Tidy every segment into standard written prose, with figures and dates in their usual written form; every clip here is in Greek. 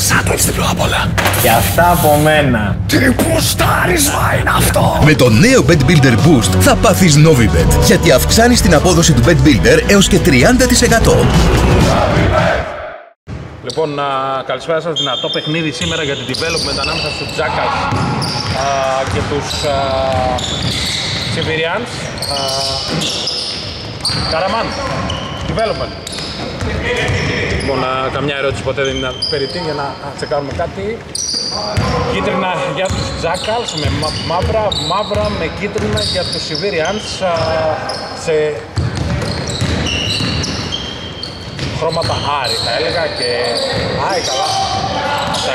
σάντουιτς διπλό απ' όλα. Και αυτά από μένα. Τι μπουστάρισμα είναι αυτό! Με το νέο Bet Builder Boost θα πάθεις NoviBet, γιατί αυξάνεις την απόδοση του Bet Builder έως και 30%. Λοιπόν, καλησπέρα σας. Δυνατό παιχνίδι σήμερα για την development ανάμεσα στους Jackals και τους Sivirians. Καραμάν, development. Λοιπόν, καμιά ερώτηση ποτέ δεν είναι περιττή για να τσεκάρουμε κάτι. Κίτρινα για τους Jackals με μαύρα, μαύρα με κίτρινα για τους Sivirians σε χρώματα Άρη, θα έλεγα, και Άι, καλά. Στα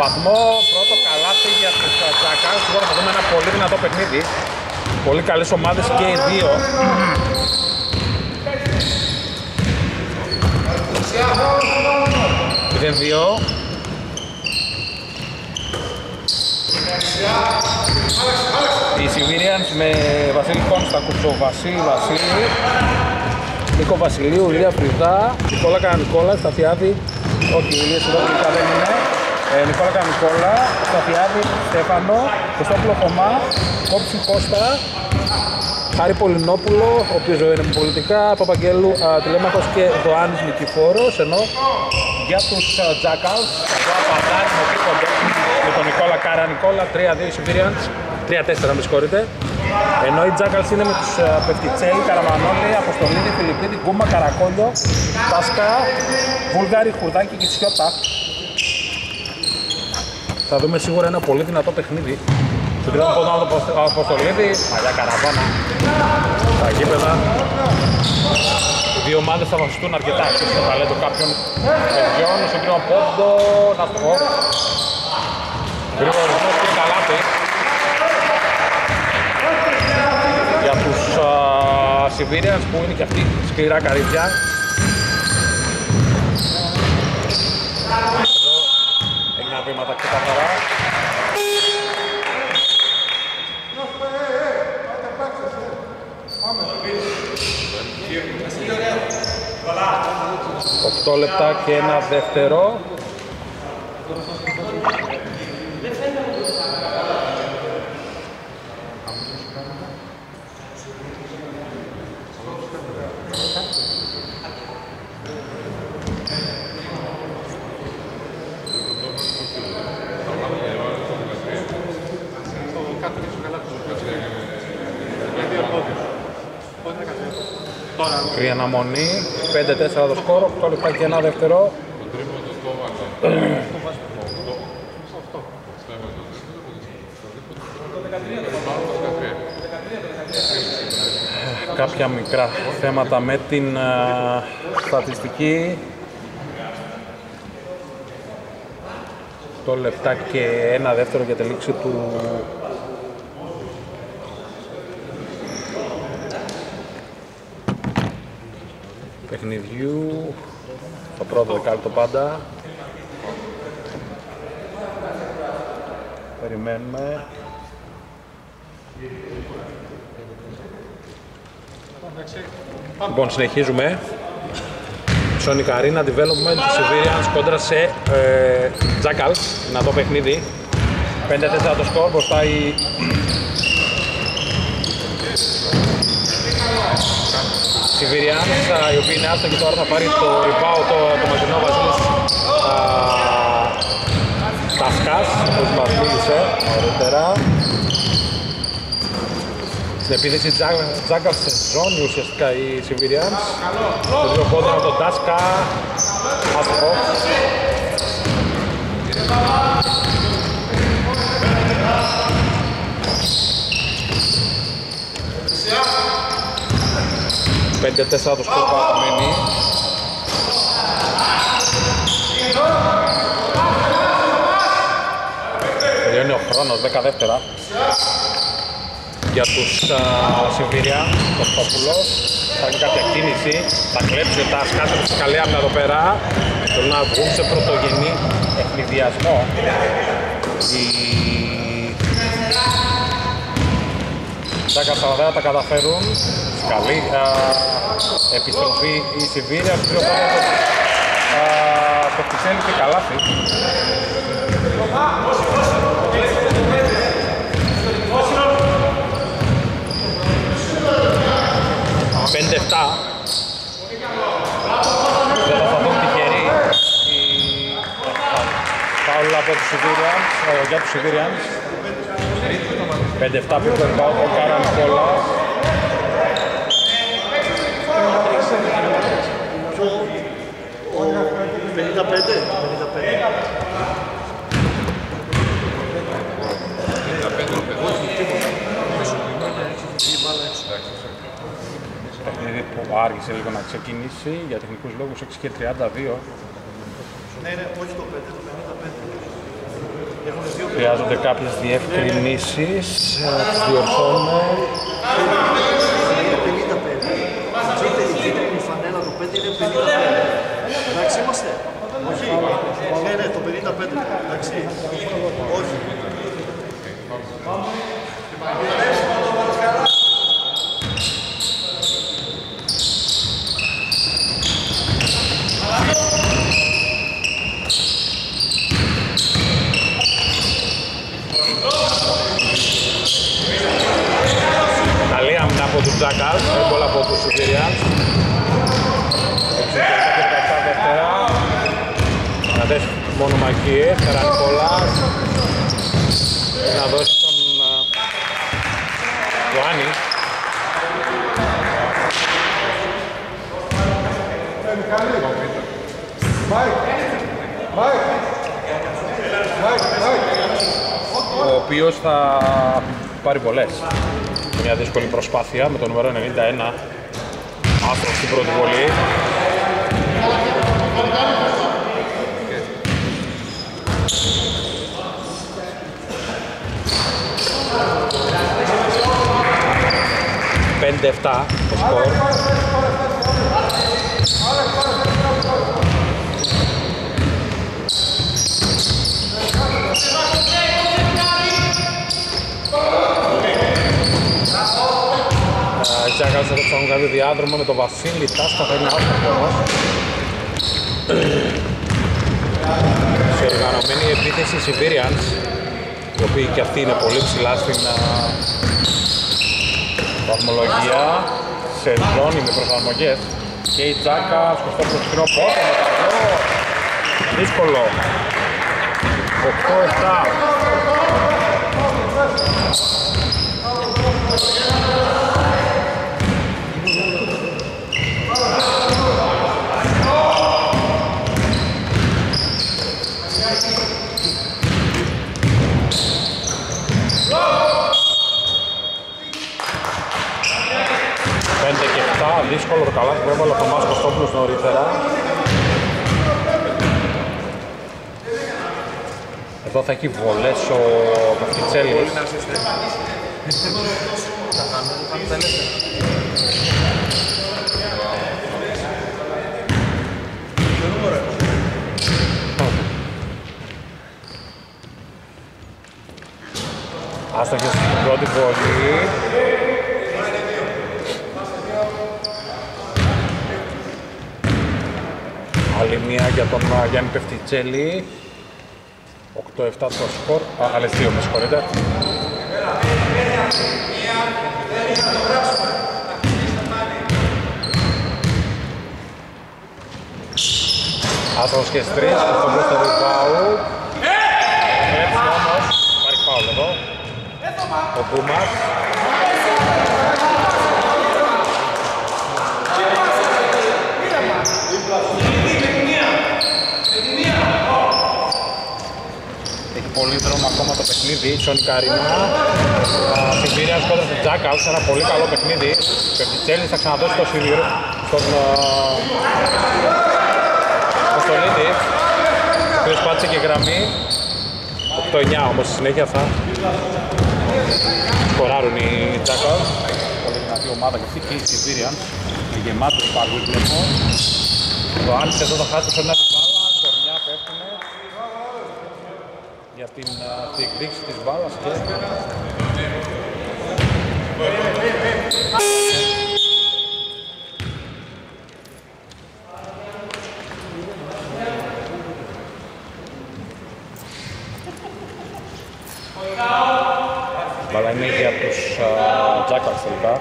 βαθμό πρώτο καλά πήγε από τους Jackals. Τώρα θα δούμε ένα πολύ δυνατό παιχνίδι. Πολύ καλές ομάδες και οι δύο. Δεν δύο. Οι Sivirians με Βασίλη Κόνστα, Κουτσοβασίλη, Βασίλη Νίκο Βασιλείου, Ηλία Φρυδά, Νικόλα Κανικόλα, Σταθιάδη, όχι η Ηλία Σιδόπουλικα δεν είναι, Νικόλα Κανικόλα, Σταθιάδη, Στέφανο, Κωστόπουλο Χωμά, Κόψη Κώστα, Χάρη Πολυνόπουλο, ο οποίος είναι με πολιτικά, Παπαγγέλου Τηλέμαχος και Δωάνης Νικηφόρος, ενώ για τους Jackals, εδώ απαντάει με τον Νικόλα Καρανικόλα, 3-2 οι Sivirians, 3-4 με συγχωρείτε. Ενώ οι Jackals είναι με τους Πευτιτσέλη, Καραμανόλη, Αποστολίδη, Φιλιππίδη, Γκούμα, Καρακόλιο, Τάσκα, Βούλγαρη, Χουρδάκη και Τσιώτα. Θα δούμε σίγουρα ένα πολύ δυνατό παιχνίδι. Στον τρίτο πόδο από Αποστολίδη, παλιά καραβάνα, τα γήπεδα. Οι δύο ομάδες θα βασιστούν αρκετά στο ταλέντο κάποιων παιδιών. Στον τρίτο πόδο, να στο χώρο. Γρήγορο και καλάτι. Για τους Sivirians που είναι και αυτοί σκληρά καρύδια. Εδώ έγιναν βήματα και τα χαρά. Οκτώ λεπτά και ένα δεύτερο. Η αναμονή, 5-4 το σκόρο, 8 λεπτά και ένα δεύτερο. Κάποια μικρά θέματα με την στατιστική. 8 λεπτά και ένα δεύτερο για τη λήξη του παιχνιδιού, το πρώτο δεκάλεπτο πάντα. Περιμένουμε. Λοιπόν, συνεχίζουμε. Salonica Arena Development, Sivirians κόντρα σε Jackals, δυνατό παιχνίδι. 5-4 το σκορ, μπροστά η... Sivirians, οι οποίοι είναι άστοχοι, τώρα θα πάρει το rebound το ματινό Βασίλης Τασκάς, όπως μας μίλησε νωρίτερα. Στην επίθεση Jackals σε ζώνη ουσιαστικά οι Sivirians. Το δύο πόδι από τον Τάσκα, άστοχο. Πέντε τέσσερα το σκορ παραμένει. Τελειώνει ο χρόνος, 10 δεύτερα. Για τους Sivirians, ο Στόπουλος. Θα κάνει κάποια κίνηση, θα κλέψει τα σκάτα της Καλέαμνα εδώ πέρα. Θέλουν να βγουν σε πρωτογενή ευνηδιασμό. Τα καθαρά τα καταφέρουν. Καλή επιστροφή η Sivirians. Πιο πάνω το Φυσέλη και καλάθι. Πέντε-εφτά. Θα δουν τυχερή φάουλα από τους Σιβήριανς, για τους Σιβήριανς. 5-7 πιο κοντά ο Καρανικόλας. Παιχνίδι που άργησε λίγο να ξεκινήσει για τεχνικούς λόγους 6 και 32. Ναι, όχι το 5, το 55. Χρειάζονται κάποιες διευκρινήσεις, τις διορθώνω. Η φανέλα του 5 είναι 55. Εντάξει είμαστε. Όχι. Ναι, το 55. Εντάξει. Όχι. Καλή άμυνα από τους Jackals, γκολ από τους Sivirians. Να δες μόνο Μακίε, Καρανικόλας. Να δώσει τον Ιωάννη. Ο οποίος θα πάρει πολλές. Μια δύσκολη προσπάθεια με το νούμερο 91. Άστρο στην πρώτη βολή. Okay. 5-7 το σκορ. Jackals εδώ ψάχνουν κάποιο διάδρομο με τον Βασίλη Τάστα, θα είναι άστοχος. Σε οργανωμένη επίθεση οι Sivirians, οι οποίοι και αυτοί είναι πολύ ψηλά στην βαθμολογία, σε ζώνη με προσαρμογές. Και η Jackals κοστό προσφυρό πότα με καλό, δύσκολο. 8-7. Δύσκολο το καλάθι που έβαλε ο Θωμάς Κωστόπουλος νωρίτερα. Εδώ θα έχει βολές ο Παφτιτσέλης. Άστοχες στην πρώτη βολή. Άλλη μία για τον Γιάννη Πεφτιτσέλη. 8-7 το σκορ. Άλλες δύο, με συγχωρείτε. Άσος και στρις, στον πρώτο ριμπάου. Έτσι όμως, πάρει φάουλ εδώ. Ο Κούμας. Πολύ δρόμο ακόμα το παιχνίδι, Σαλονίκα Αρίνα. Sivirians κόντρα στο Jackals, ένα πολύ καλό παιχνίδι. Ο Πεφτιτσέλης θα ξαναδώσει το Σιβήριο στον Κωστολίδη. Ο οποίος πάτησε και γραμμή. 8-9 όμως στη συνέχεια θα σκοράρουν οι Jackals. Πολύ δυνατή ομάδα και αυτή και οι Sivirians. Με γεμάτους παρούς βλέπω. Το Άνης εδώ θα χάσει φέρνει την μπάλα, κορμιά πέφτουνε. Για την διεκδίκηση της μπάλας και... τους Jackals τελικά.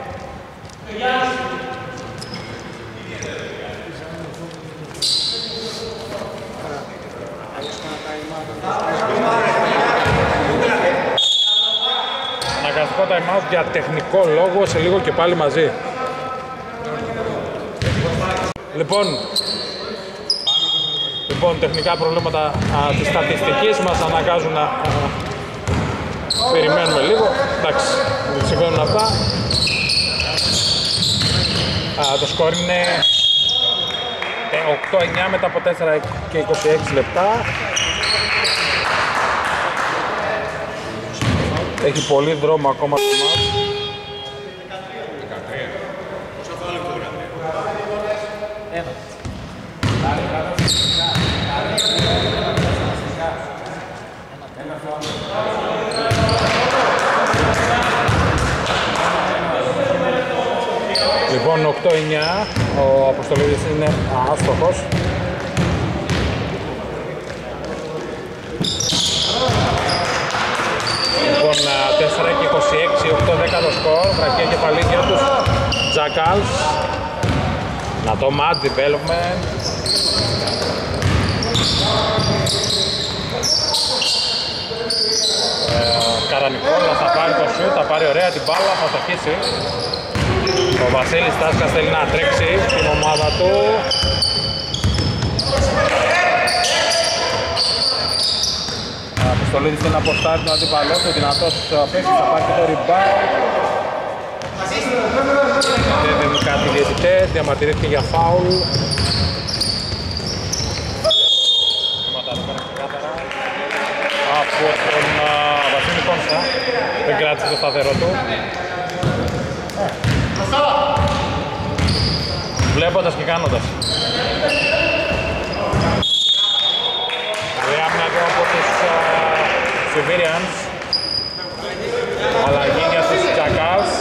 Αναγκαστικό time out για τεχνικό λόγο, σε λίγο και πάλι μαζί. Λοιπόν, τεχνικά προβλήματα της στατιστικής μας αναγκάζουν να περιμένουμε λίγο. Εντάξει, συμβαίνουν αυτά. Το σκορ είναι 8-9 μετά από 4 και 26 λεπτά. Έχει πολύ δρόμο ακόμα το μάτς. Λοιπόν, 8-9, ο αποστολής είναι άστοχος. Λοιπόν, 4-26, 8-10 το σκορ, βραχία και παλίδια τους Jackals. Να το match development. Καρανικόλα θα πάρει το shoot, θα πάρει ωραία την μπάλα, θα το χύσει. Ο Βασίλης Τάσκας θέλει να τρέξει την ομάδα του. Αποστολίδης θέλει να αποστάρει τον αντιπαλό του, δυνατός παίκτης, θα πάρει και το rebound. Δεν δίνει κάτι διαιτητές, διαμαρτυρήθηκε για φάουλ. Από τον Βασίλη Κόμψα, δεν κράτησε το σταθερό του. Βλέποντας και κάνοντας. Ωραία μια εδώ από τους Sivirians. Αλλαγή για τους Jackals.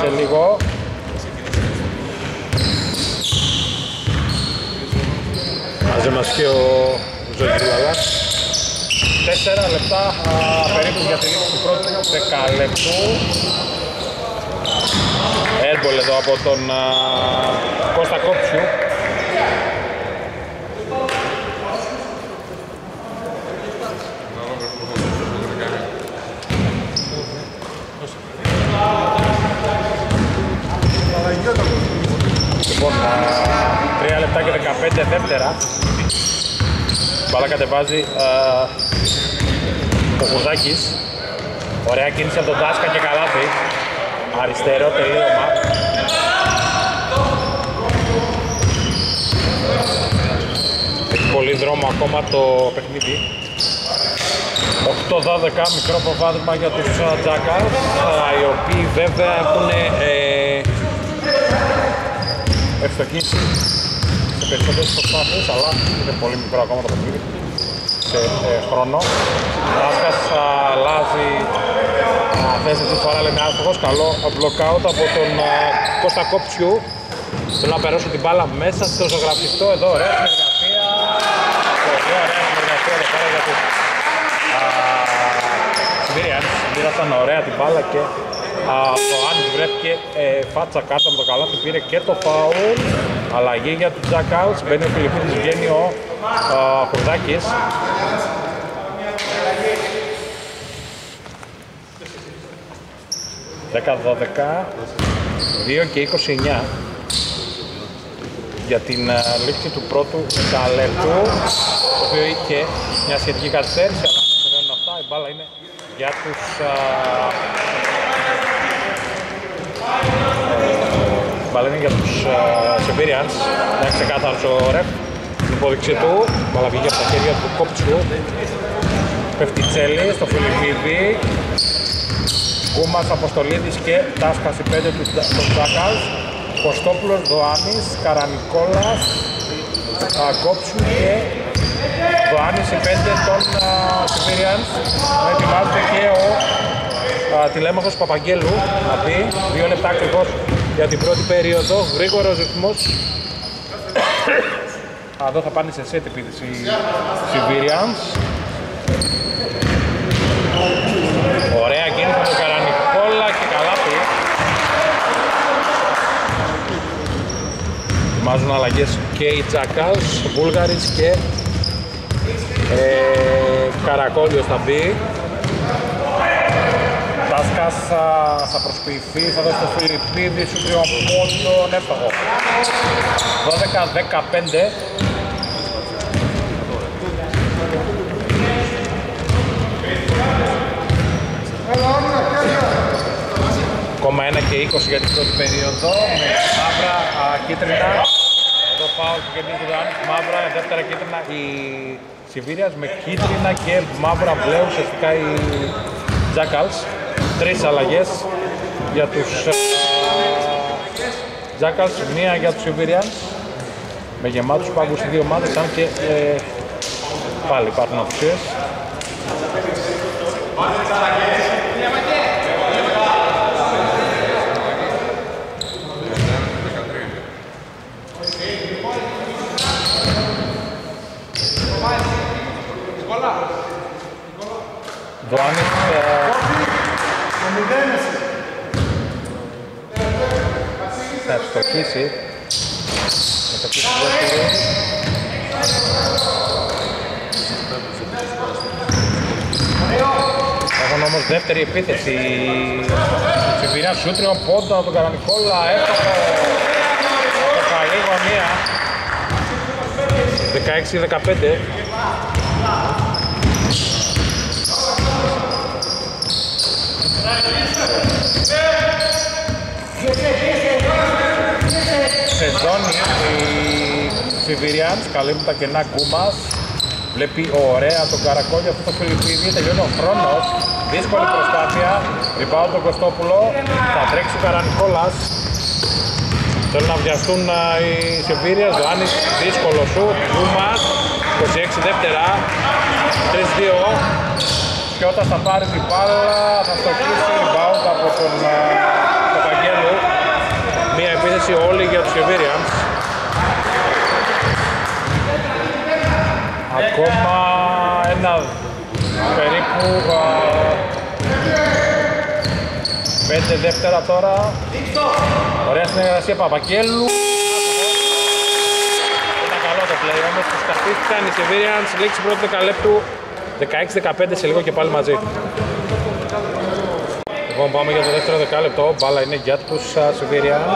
Σε λίγο. Μαζί μας και ο Ζωγυρλαλάς. 4 λεπτά περίπου για τη λήξη του πρώτου δεκαλεπτού. Έρμπολ εδώ από τον Κώστα Κόψιου. Λοιπόν, 3 λεπτά και 15 δεύτερα. Μπάλα κατεβάζει ο Κουρδάκης. Ωραία κίνηση από τον Τάσκα και καλάθι. Αριστερό τελείωμα. Έχει πολύ δρόμο ακόμα το παιχνίδι. 8-12, μικρό προβάδισμα για τους Jackals, οι οποίοι βέβαια έχουν ευστοχίσει σε περισσότερες προσπάθειες, αλλά είναι πολύ μικρό ακόμα το παιχνίδι σε χρόνο. Τάσκας αλλάζει θέση του φορά, λέμε άστοχος, καλό μπλοκάουτ από τον Κώστα Κόψιου. Θέλω να περάσω την μπάλα μέσα στο ζωγραφιστό, εδώ ωραία συνεργασία. Ωραία συνεργασία εδώ πέρα για τους Sivirians, μοίρασαν ωραία την μπάλα και το Άνις βρέθηκε φάτσα κάτω με το καλάθι, πήρε και το φάουλ. Αλλαγή για τους Jackals, μπαίνει ο Φιλιππίδης, βγαίνει ο Χουρδάκης. Δέκα-δώδεκα, 2 και 29 για την λήξη του πρώτου καλέπτου, το οποίο είχε μια σχετική καθυστέρηση, αλλά συμβαίνουν αυτά, η μπάλα είναι για τους Sivirians. Να ξεκάθαρος ο ρεπ, την υπόδειξη του, μπάλα βγήκε από τα χέρια του Κόψου, πέφτει τσέλη στο Φιλιππίδη. Κούμας, Αποστολίδης και Τάσκας, 5 του Jackals. Κωστόπουλος, Δωάνης, Καρανικόλας, Κόψου και Δωάνης, 5 των Sivirians. Ετοιμάζεται και ο τηλέμαχος Παπαγγέλου να πει 2 λεπτά ακριβώς για την πρώτη περίοδο. Γρήγορος ρυθμός. Εδώ θα πάνε σε set επίθεση οι Sivirians. Ωραία κίνηση του Καρανικόλας. Βάζουν αλλαγές και οι Jackals, Βούλγαρης και Καρακόλιος θα μπει. Τάσκας θα προσποιηθεί, θα δώσει το Φιλιππίδη, σου κρύο μόνο νεύστοχο. 12-15. Ακόμα 1 και 20 για την πρώτη περίοδο, με μαύρα κίτρινα. Εδώ πάω και κερδίζει το μαύρα, δεύτερα κίτρινα η Σιβήριας, με κίτρινα και μαύρα πλέον ουσιαστικά οι Jackals. Τρεις αλλαγές για τους Jackals, μία για τους Sivirians. Με γεμάτους πάγκους οι δύο ομάδες, αν και πάλι υπάρχουν απουσίες. Δωάνης θα ευστοχίσει έχουν όμως δεύτερη επίθεση η Σιβηρία Σούτριον πόντο από τον Καρανικόλα, έφτασε το καλή γωνία 16-15. Σεζόν οι Sivirians καλύπτουν τα κενά Κούμας. Βλέπει ωραία τον Καρακόλιο, αυτό το Φιλιππίδη, τελειώνει ο χρόνος. Δύσκολη προσπάθεια, ριμπάουν τον Κωστόπουλο, θα τρέξει ο Καρανικόλας. Θέλουν να βιαστούν οι Sivirians, Δάνης δύσκολο σου, Κούμας, 26 δεύτερα, 3-2. Και όταν θα πάρει την μπάλα θα στοχίσει rebound από τον Παπαγγέλου. Μία επίθεση όλη για τους Sivirians. Ακόμα ένα περίπου 5 δεύτερα τώρα. Ωραία συνεργασία Παπαγγέλου. Ήταν καλό το play όμως, τους καθίστηκαν οι Sivirians, λήξη πρώτου δεκαλέπτου. 16-15 σε λίγο και πάλι μαζί. Λοιπόν, πάμε για το δεύτερο δεκάλεπτο. Μπάλα είναι για τους Sivirians,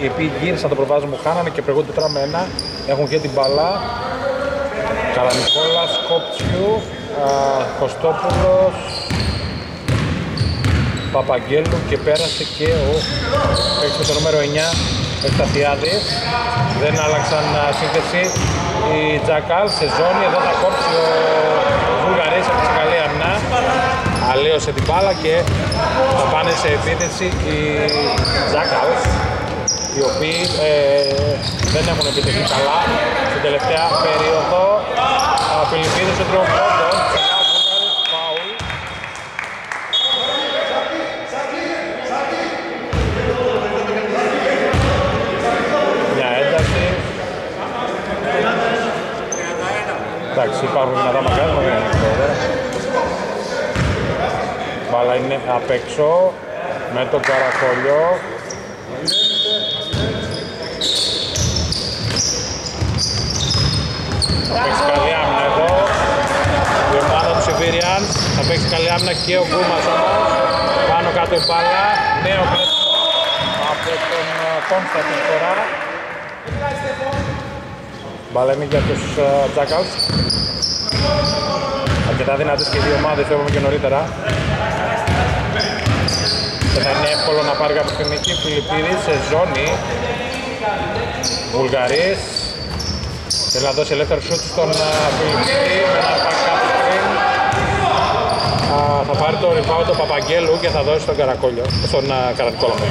οι οποίοι γύρισαν το προβάδισμα που χάνανε και προηγούνται τώρα με ένα. Έχουν και την μπάλα. Καρανικόλα, Σκόπτσιου, Κωστόπουλος, Παπαγγέλου και πέρασε και ο παίκτης το νούμερο 9. Εκταθιάδης, δεν άλλαξαν σύνθεση οι Jackals σε ζώνη, εδώ θα κόψει ο Βουλγαρής από τη καλή αμυνά, αλλίωσε την μπάλα και θα πάνε σε επίθεση οι Jackals, οι οποίοι δεν έχουν επιτεθεί καλά στην τελευταία περίοδο. Φιλιππίδης ο τριοφόντος, φάουλ. Εντάξει, υπάρχουν δυνατά μακράσμα, δεν είναι αυτό, δε. Μπάλα είναι απ' έξω, με τον Καρακόλιο. Θα παίξει καλή άμυνα εδώ. Η ομάδα του Sivirians, θα παίξει καλή άμυνα και ο Κούμας όμως. Πάνω κάτω η μπάλα, νέο κλέψιμο από τον Κόμστατιν τώρα. Μπάλα είναι για τους Jackals. Αρκετά δυνατές και οι δύο ομάδες, το είπαμε και νωρίτερα. Και θα είναι εύκολο να πάρει κάποιος την νίκη. Φιλιππίδης σε ζώνη. Βουλγαρής. Θέλει να δώσει ελεύθερο σούτ στον Φιλιππίδη. Με ένα back-up screen. Θα πάρει το rebound του Παπαγγέλου και θα δώσει στον Καρακόλιο. Στον Καρακόλιο.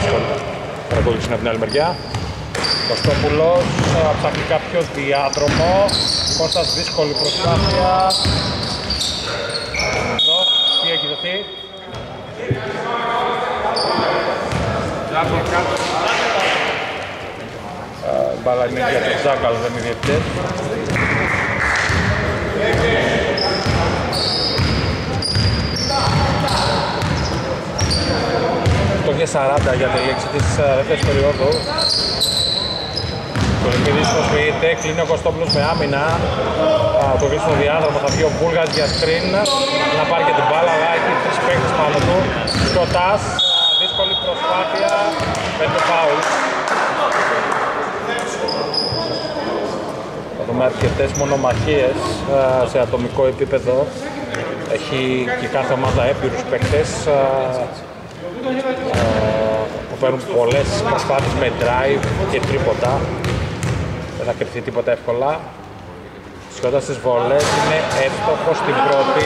Καρακόλιος είναι από την άλλη μεριά. Κωστόπουλος ψάχνει κάποιο διάδρομο. Κώστας δύσκολη προσπάθεια. Εδώ, τι έχει δοθεί. Μπάλα είναι για τον Τζάκαλ, δεν είναι διαιτητές. Το και 40 για τη λήξη της δεύτερης περίοδου. Το Ελκυδής προσποιείται, κλείνει ο Κωστόπουλος με άμυνα. Το κλείσιμο διάδρομο θα βγει ο Μπούργας για σκριν. Να πάρει και την μπάλα, αλλά έχει τρεις παίκτες πάνω του. Το Τάς, δύσκολη προσπάθεια με το φάουλ. Θα δούμε αρκετές μονομαχίες σε ατομικό επίπεδο. Έχει και κάθε ομάδα έπειρους παίκτες που παίρνουν πολλές προσπάθειες με drive και τρίποτα. Δεν θα κρυφθεί τίποτα εύκολα. Σιώντας στις βολές είναι εύστοχο στην πρώτη.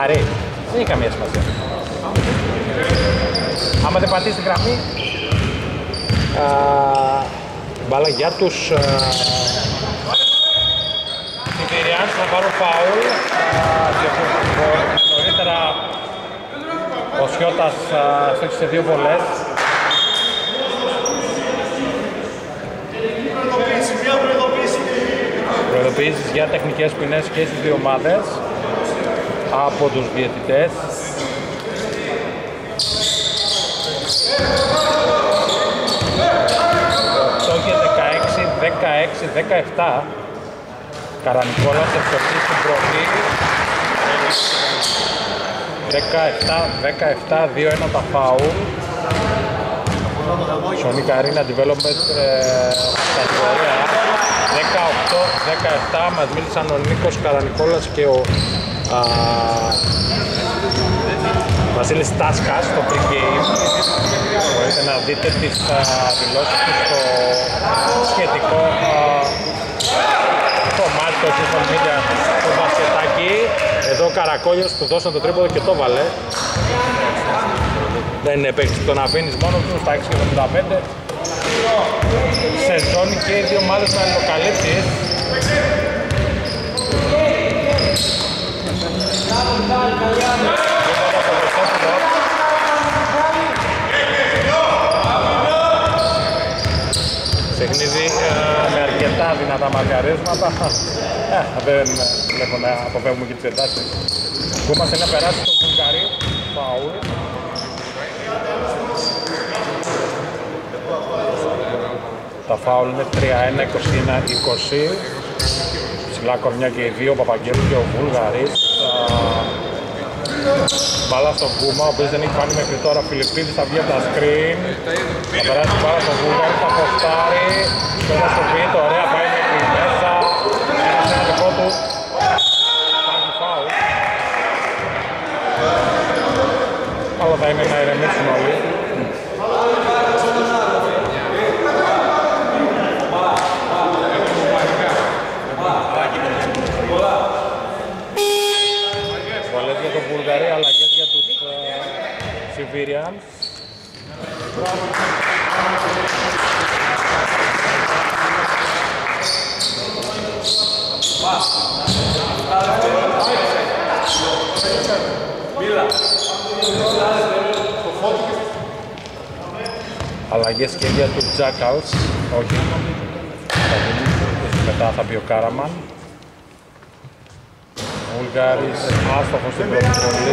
Χαρή, δεν έχει καμία σημασία. Άμα δεν πατήσει την γραμμή, μπάλα για τους Sivirians να πάρουν φάουλ. Νωρίτερα ο Σιώτας έφτιαξε σε δύο βολές. Προειδοποιήσεις για τεχνικές ποινές και στις δύο ομάδες από τους διαιτητές. Το 16-16-17 Καρανικόλας εξοχή στην πρώτη. 17-17-2-1 τα φάουλ. Salonica Arena Development κατηγορία 18-17. Μας μίλησαν ο Νίκος Καρανικόλας και ο Βασίλης Τάσκας στο pre-game. Μπορείτε να δείτε τις δηλώσεις του στο σχετικό κομμάτι του social media του Βασιλτάκη. Εδώ ο Καρακόλιος που δώσαν το τρίποδο και το βάλε. Δεν επέκτησε το να αφήνεις μόνο του στα 6.75. Σε ζώνη και οι δύο ομάδες να αλληλοκαλύψεις. Ξεχνίζει με αρκετά δυνατά μαρκαρίσματα. Δεν βλέπω να αποφεύγουμε και τις εντάσεις. Κούμαστε να περάσει το Βουλγαρί. Φαούλ. Τα φάουλ είναι 3-1, 21-20. Ψηλά κορμιά και οι δύο, ο Παπαγγέλου και ο Βουλγαρής. Μπάλα στον Κούμα, ο οποίος δεν έχει φάνει μέχρι τώρα. Φιλιππίδης θα βγει από τα screen. Θα περάσει μπάλα στον Βουλγαρή, θα ποστάρει. Τώρα στο ποιητό, ωραία, πάει μέχρι μέσα. Ένα συναντικό του. Υπάρχει φάουλ. Αλλά θα είναι να ηρεμήσουν όλοι. Αλλαγές για τους Sivirians. Αλλαγές και για τους Jackals. Όχι. Μετά θα μπει ο Κάραμαν. Βουλγάρης άστοχος στην πρώτη βολή, 21-20.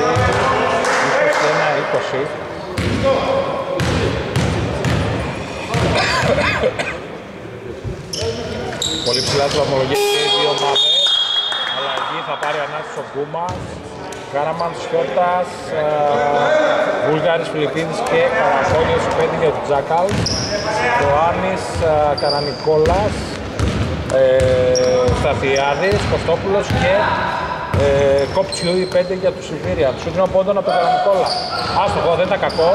Πολύ ψηλά του βαθμολογία και οι δύο ομάδες. Αλλαγή θα πάρει ανάστηση ο Γκούμας, Κάραμαν, Σιώτας, Βουλγάρης, Φιλιππίδης και Καρακόλιος πέτει για τον Τζάκαλ. Ιωάννης, Καρανικόλας, Σταθιάδης, Κωστόπουλος και κόψιου οι 5 για τους Sivirians. Σου δίνω πόντον από τον Καρανικόλα. Άστοχο, δεν ήταν κακό.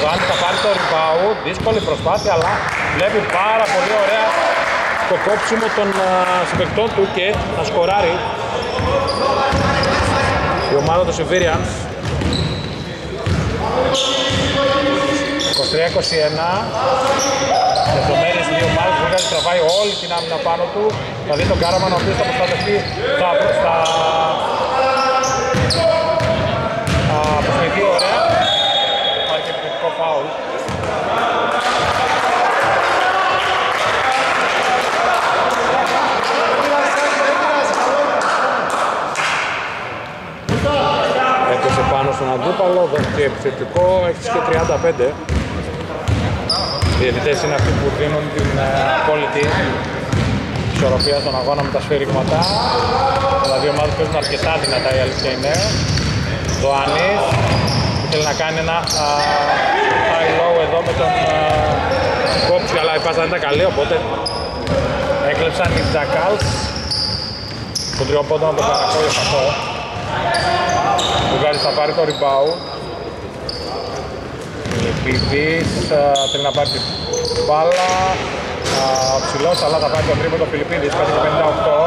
Το Άννη θα πάρει το rebound. Δύσκολη προσπάθεια, αλλά βλέπει πάρα πολύ ωραία το κόψιμο των συμπαικτών του και να σκοράρει η ομάδα των Sivirians. 23-21. Δευτομέρειες οι δύο ομάδες. Βουλγαρής τραβάει όλη την άμυνα πάνω του. Θα δει τον Κάραμαν ο οποίος θα προστατευτεί στα αντίπαλο, δεξιεπιθετικό, έχεις και 35. Οι διαιτητές είναι αυτοί που δίνουν την απόλυτη ισορροπία στον αγώνα με τα σφυρίγματα. Τα δύο ομάδες παίζουν αρκετά δυνατά, η αλήθεια είναι. Δωάνης θέλει να κάνει ένα high low εδώ με τον κόψη, αλλά η πάσα δεν ήταν καλή, οπότε έκλεψαν οι Jackals. Το τριοπόντο από τον Καρακόλιο αυτό. Μπουγάρης θα πάρει το rebound. Φιλιππίδης θέλει να πάρει την μπάλα. Ψηλός, αλλά θα πάρει το τρίπο το Φιλιππίδης, κάνει το 58.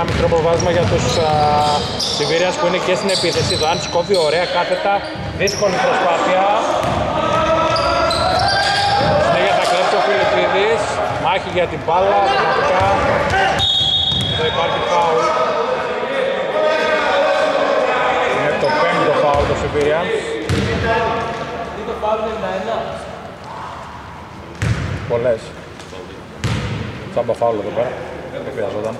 23-21, μικρό προβάδισμα για τους Σιβήριας που είναι και στην επίθεση. Το Άνης κόβει ωραία κάθετα, δύσκολη προσπάθεια. Συνέχεια θα κλέψει ο Φιλιππίδης, μάχη για την μπάλα, πραγματικά. Εδώ υπάρχει φάουλ. Είναι το 5ο φάουλ του Sivirians. Είναι το φάουλ 91. Πολλές. Τσάμπα φάουλ εδώ πέρα. Δεν χρειαζόταν.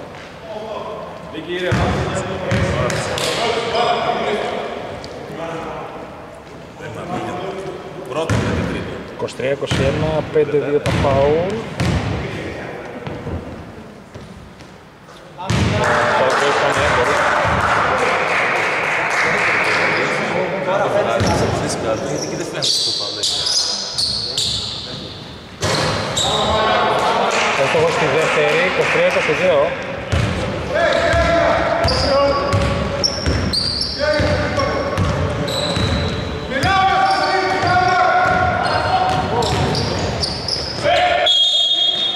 Πρώτο με την τρίτη. 23-21, 5-2 τα φάουλ. Ο στόχος στη δεύτερη, 23-22.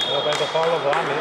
Εδώ παίρνει το φάουλο ο Δωάνης.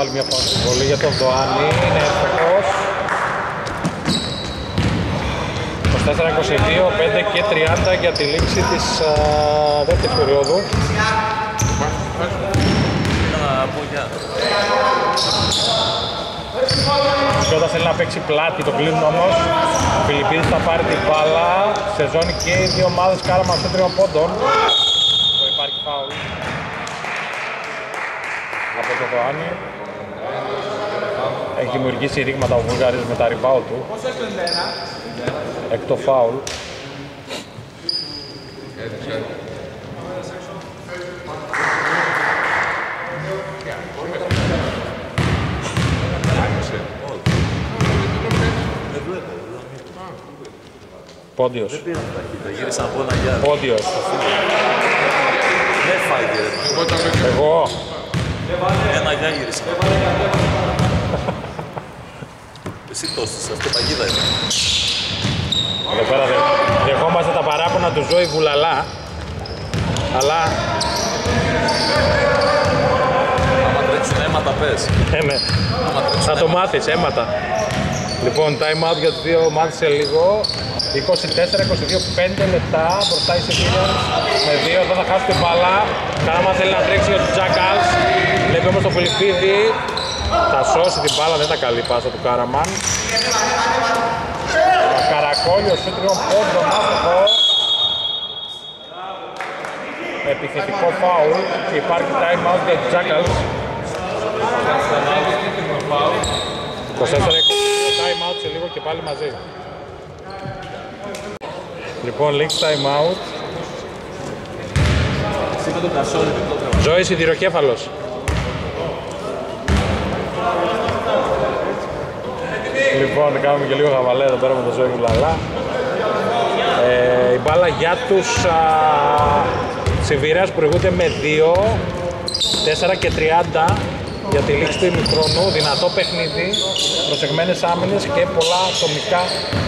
Άλλη μια πολύ για τον Δωάνη, είναι εύκολος. 24-22, 5 και 30 για τη λήξη της δεύτερης περίοδου. Σιώτα θέλει να παίξει πλάτη, το κλείνουν όμως. Ο Φιλιππίδης θα πάρει την μπάλα, σε ζώνη και οι δύο ομάδες κάραμα αυτών 3 πόντων. Εδώ υπάρχει φάουλ από τον Δωάνη. Έχει δημιουργήσει ρήγματα ο Βουλγαρής με τα ριμπάου του. Εκ το φάουλ. Πόντιος. Πόντιος. Εγώ. Ένα γεια γύρισα. Εσύ τόσες, αυτό παγίδα είναι. Εδώ πέρα δεχόμαστε τα παράπονα του Ζώη Βουλαλά. Αλλά... άμα τρέξουν αίματα πες. Ναι, θα το μάθεις, αίματα. Λοιπόν, time out για τους δύο ομάδες σε λίγο. 24-22, 5 λεπτά μπροστά οι Sivirians με 2, εδώ θα χάσουν την μπάλα. Κάραμα θέλει να τρέξει για τους Jackals. Βλέπει όμως το Φιλιππίδη, θα σώσει την μπάλα, δεν τα καλή πάσα του Κάραμαν. Καρακόλιο, σου 3 πόντων, άστοχο. Επιθετικό φάουλ και υπάρχει time out για τους Jackals. 24-22, time out σε λίγο και πάλι μαζί. Λοιπόν, λήξη time out. Ζωή σιδηροκέφαλος. Λοιπόν, κάνουμε και λίγο χαβαλέ εδώ πέρα με το Ζωή Βουλαλά. Η μπάλα για τους Sivirians προηγούνται με 2, 4 και 30 για τη λήξη του ημικρόνου. Δυνατό παιχνίδι, προσεγμένες άμυνες και πολλά ατομικά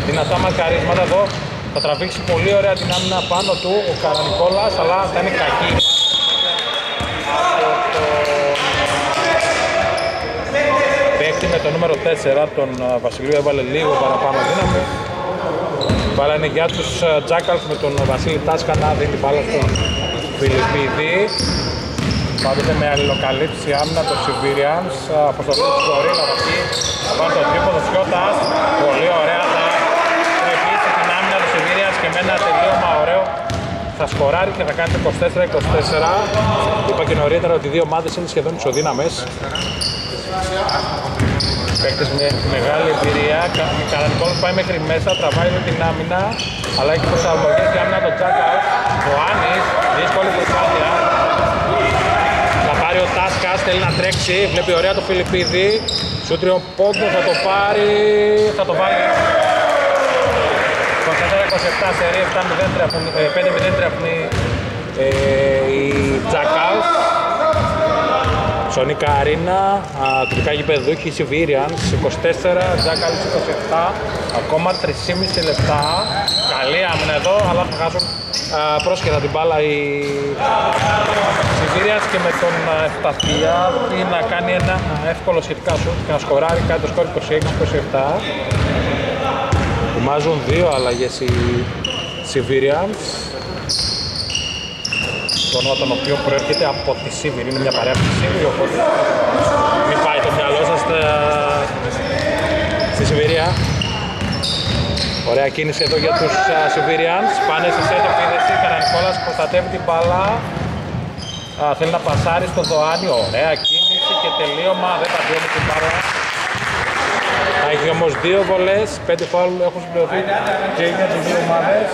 δυνατά μακαρίσματα εδώ. Θα τραβήξει πολύ ωραία την άμυνα πάνω του ο Καρανικόλας, αλλά θα είναι κακή. Παίχτη με το νούμερο 4, τον Βασιλείο, έβαλε λίγο παραπάνω δύναμη. Βάλα είναι για τους Jackals με τον Βασίλη Τάσκα να δίνει μπάλα στον Φιλιππίδη. Πάντοτε με αλληλοκαλύψη άμυνα των Sivirians, αποστολή του Κορίνα Βασί. Θα πάρει το τρίποδο Σιώτας, πολύ ωραία θα τρεπίσει την άμυνα των Sivirians και με ένα τελείωμα ωραίο θα σκοράρει και θα κάνει 24-24. Είπα και νωρίτερα ότι οι δύο ομάδες είναι σχεδόν ισοδύναμες. Παίκτες με μεγάλη εμπειρία, κανονικό που πάει μέχρι μέσα, τραβάει την άμυνα, αλλά έχει προσαρμογές και άμυνα τον Jackals. Ο Άνης, δύσκολη προσπάθεια. Ο Τάσκας θέλει να τρέξει, βλέπει ωραία το Φιλιππίδη. Σου τριών πόντων θα το πάρει, θα το βάλει. 24-27 σε ρί, 5-0 τρέφνει οι Jackals. Σαλονίκα Αρένα, τουρκικά γηπεδούχοι, οι Sivirians 24, Jackals 27, ακόμα 3,5 λεπτά. Καλή άμυνα εδώ, αλλά θα χάσουν πρόσχετα την μπάλα οι Sivirians και με τον Ευσταθιάδη να κάνει ένα εύκολο σχετικά σουτ και να σκοράρει κάτι το σκορ 26-27. Δοκιμάζουν δύο αλλαγές οι Sivirians, το όνομα των οποίων προέρχεται από τη Sivir, είναι μια παρέα από τη Sivir, οπότε μην πάει το μυαλό σας στη Σιβηρία. Ωραία κίνηση εδώ για τους Sivirians, πάνε σε σέντ επίδεση, Κανανικόλας προστατεύει την μπάλα, θέλει να πασάρει στο Δωάνι, ωραία κίνηση και τελείωμα, δεν τα βιώνει την μπάλα. Έχει όμως δύο βολές, 5 φάουλ έχουν συμπληρωθεί και είναι τις δύο ομάδες.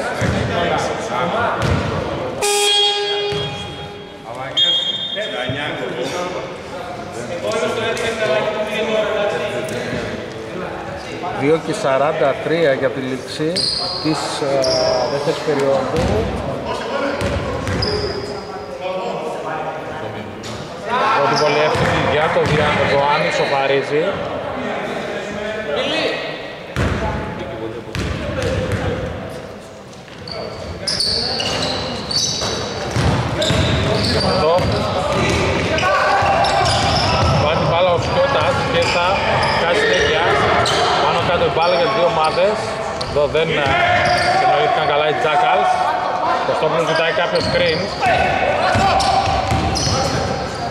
Δύο και 43 για τη λήξη της δεύτερης περίοδου. Πρώτη πολύ εύκολη για το Ζωάννη σοβαρίζει. Βάζει μπάλα ο Σκιώτας και θα κάνει συνέχεια. Πάνω κάτω η μπάλα για τις δύο ομάδες. Εδώ δεν συνοήθηκαν καλά οι Jackals. Το Στόπλου ζητάει κάποιο screen.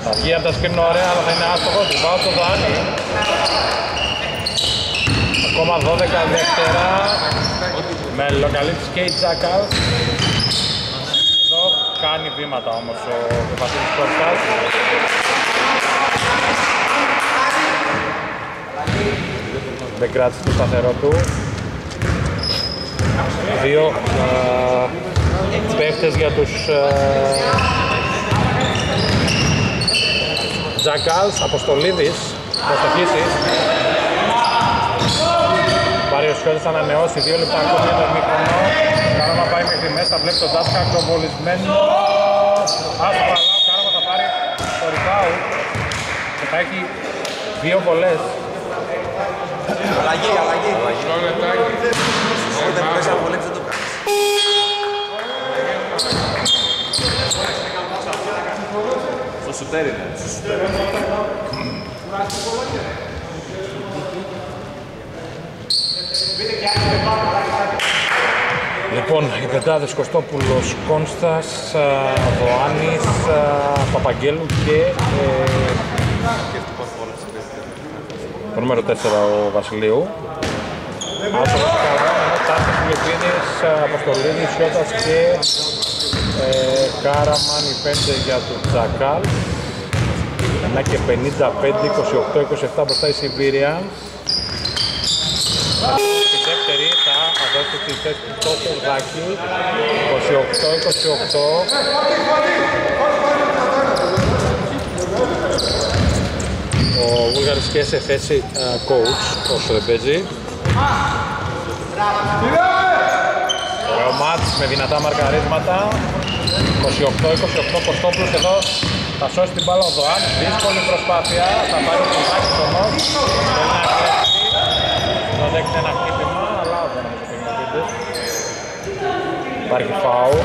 Θα βγει από τα screen ωραία, αλλά θα είναι άστοχος. Βάζει το Δάνι. Ακόμα 12 δεύτερα. Με αλληλοκαλύψεις και οι Jackals. Κάνει βήματα όμως ο Βασίλης Κορτάς. Δεν κράτησε το σταθερό του. Δύο παίχτες για τους Jackals. Αποστολίδης, προστοχήσεις. Πάρει ο Σιώτης ανανεώσει, 2 λεπτά ακόμη για τον Μύκονο. Κάραμα πάει μέχρι μέσα, βλέπει τον Τάσκα ακροβολισμένο. Άσπαλα, ο Κάραμα θα πάρει το rebound και θα έχει δύο βολές. Αλλαγή, αλλαγή. Όταν μπορείς να βολέψεις δεν το κάνεις. Στο σουτέρι είναι. Λοιπόν, οι πεντάδες Κωστόπουλος, Κόνστας, Βοάνης, Παπαγγέλου και το νούμερο 4 ο Βασιλείου. Άσοβος Καράμενο, Τάσης, Φιλιππίνης, Αποστολίδης, Σιώτας και Κάραμαν, οι 5 για τους Jackals. 1 και 55, 28, 27 μπροστά η Sivirians. Στη δεύτερη θα δώσει τη θέση του Κουρδάκη, 28-28. Ο Βούλγαρης και σε θέση coach, όσο δεν παίζει. Ωραίο μάτς με δυνατά μαρκαρίσματα, 28-28 Κωστόπουλος εδώ. Θα σώσει την μπάλα ο Δωάν, δύσκολη προσπάθεια, θα πάρει ο Κουρδάκης όμως. Δέχεται ένα χτύπημα, αλλά δεν νομίζω. Υπάρχει φάουλ.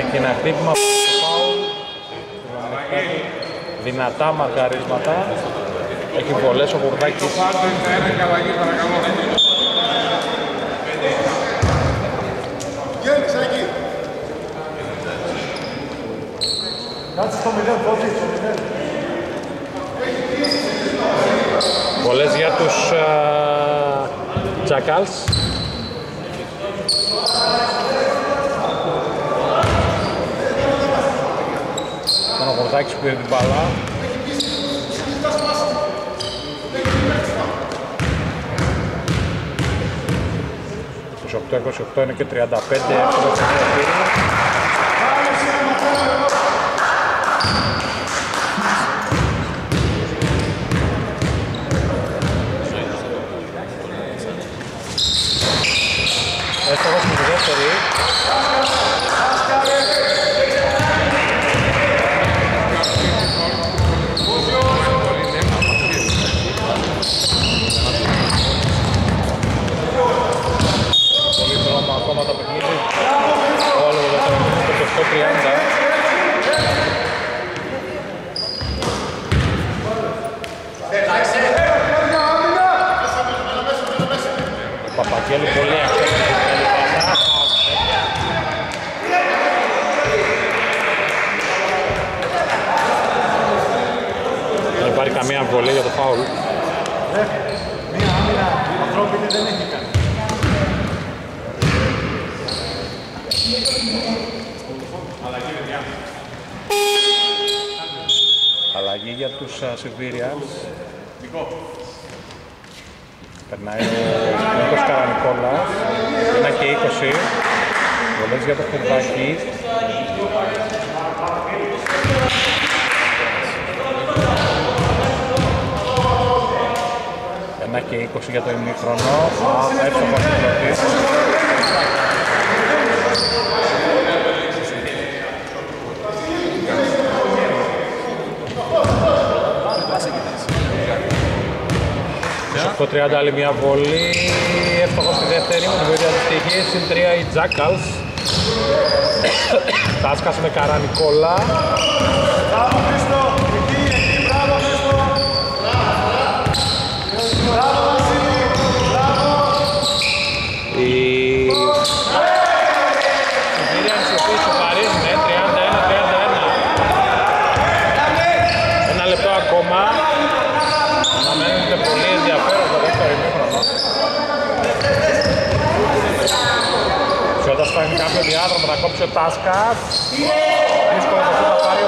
Έχει ένα χτύπημα δυνατά μακαρίσματα. Έχει πολλές ο Κουρδάκης. Πολλές για τους Jackals. Ο Κουρδάκης που πήρε την μπάλα. Στους 8-28 είναι και 35 Sivirians. Περνάει ο Νίκος Καρανικόλας, 1 και 20. Βολές για το Κουρδάκι. Ένα και 20 για το ημίχρονο. Εύστοχος πλωτής. Στο 30 άλλη μια βολή, εύστοχος στη δεύτερη με την βοήθεια της τυχής, συν 3 οι Jackals. Τάσκας με Καρανικόλα. Μπράβο Χρήστο, εκεί, μπράβο Χρήστο. Μπράβο Βασίλη, μπράβο. Οι Sivirians οι οποίοι σοβαρίζουν, 31-31. Ένα λεπτό ακόμα. Αναμένεται πολύ ενδιαφέρον. Όταν σπάει κάποιο διάδρομο θα κόψει ο Τάσκας. Δύσκολο το θα πάρει ο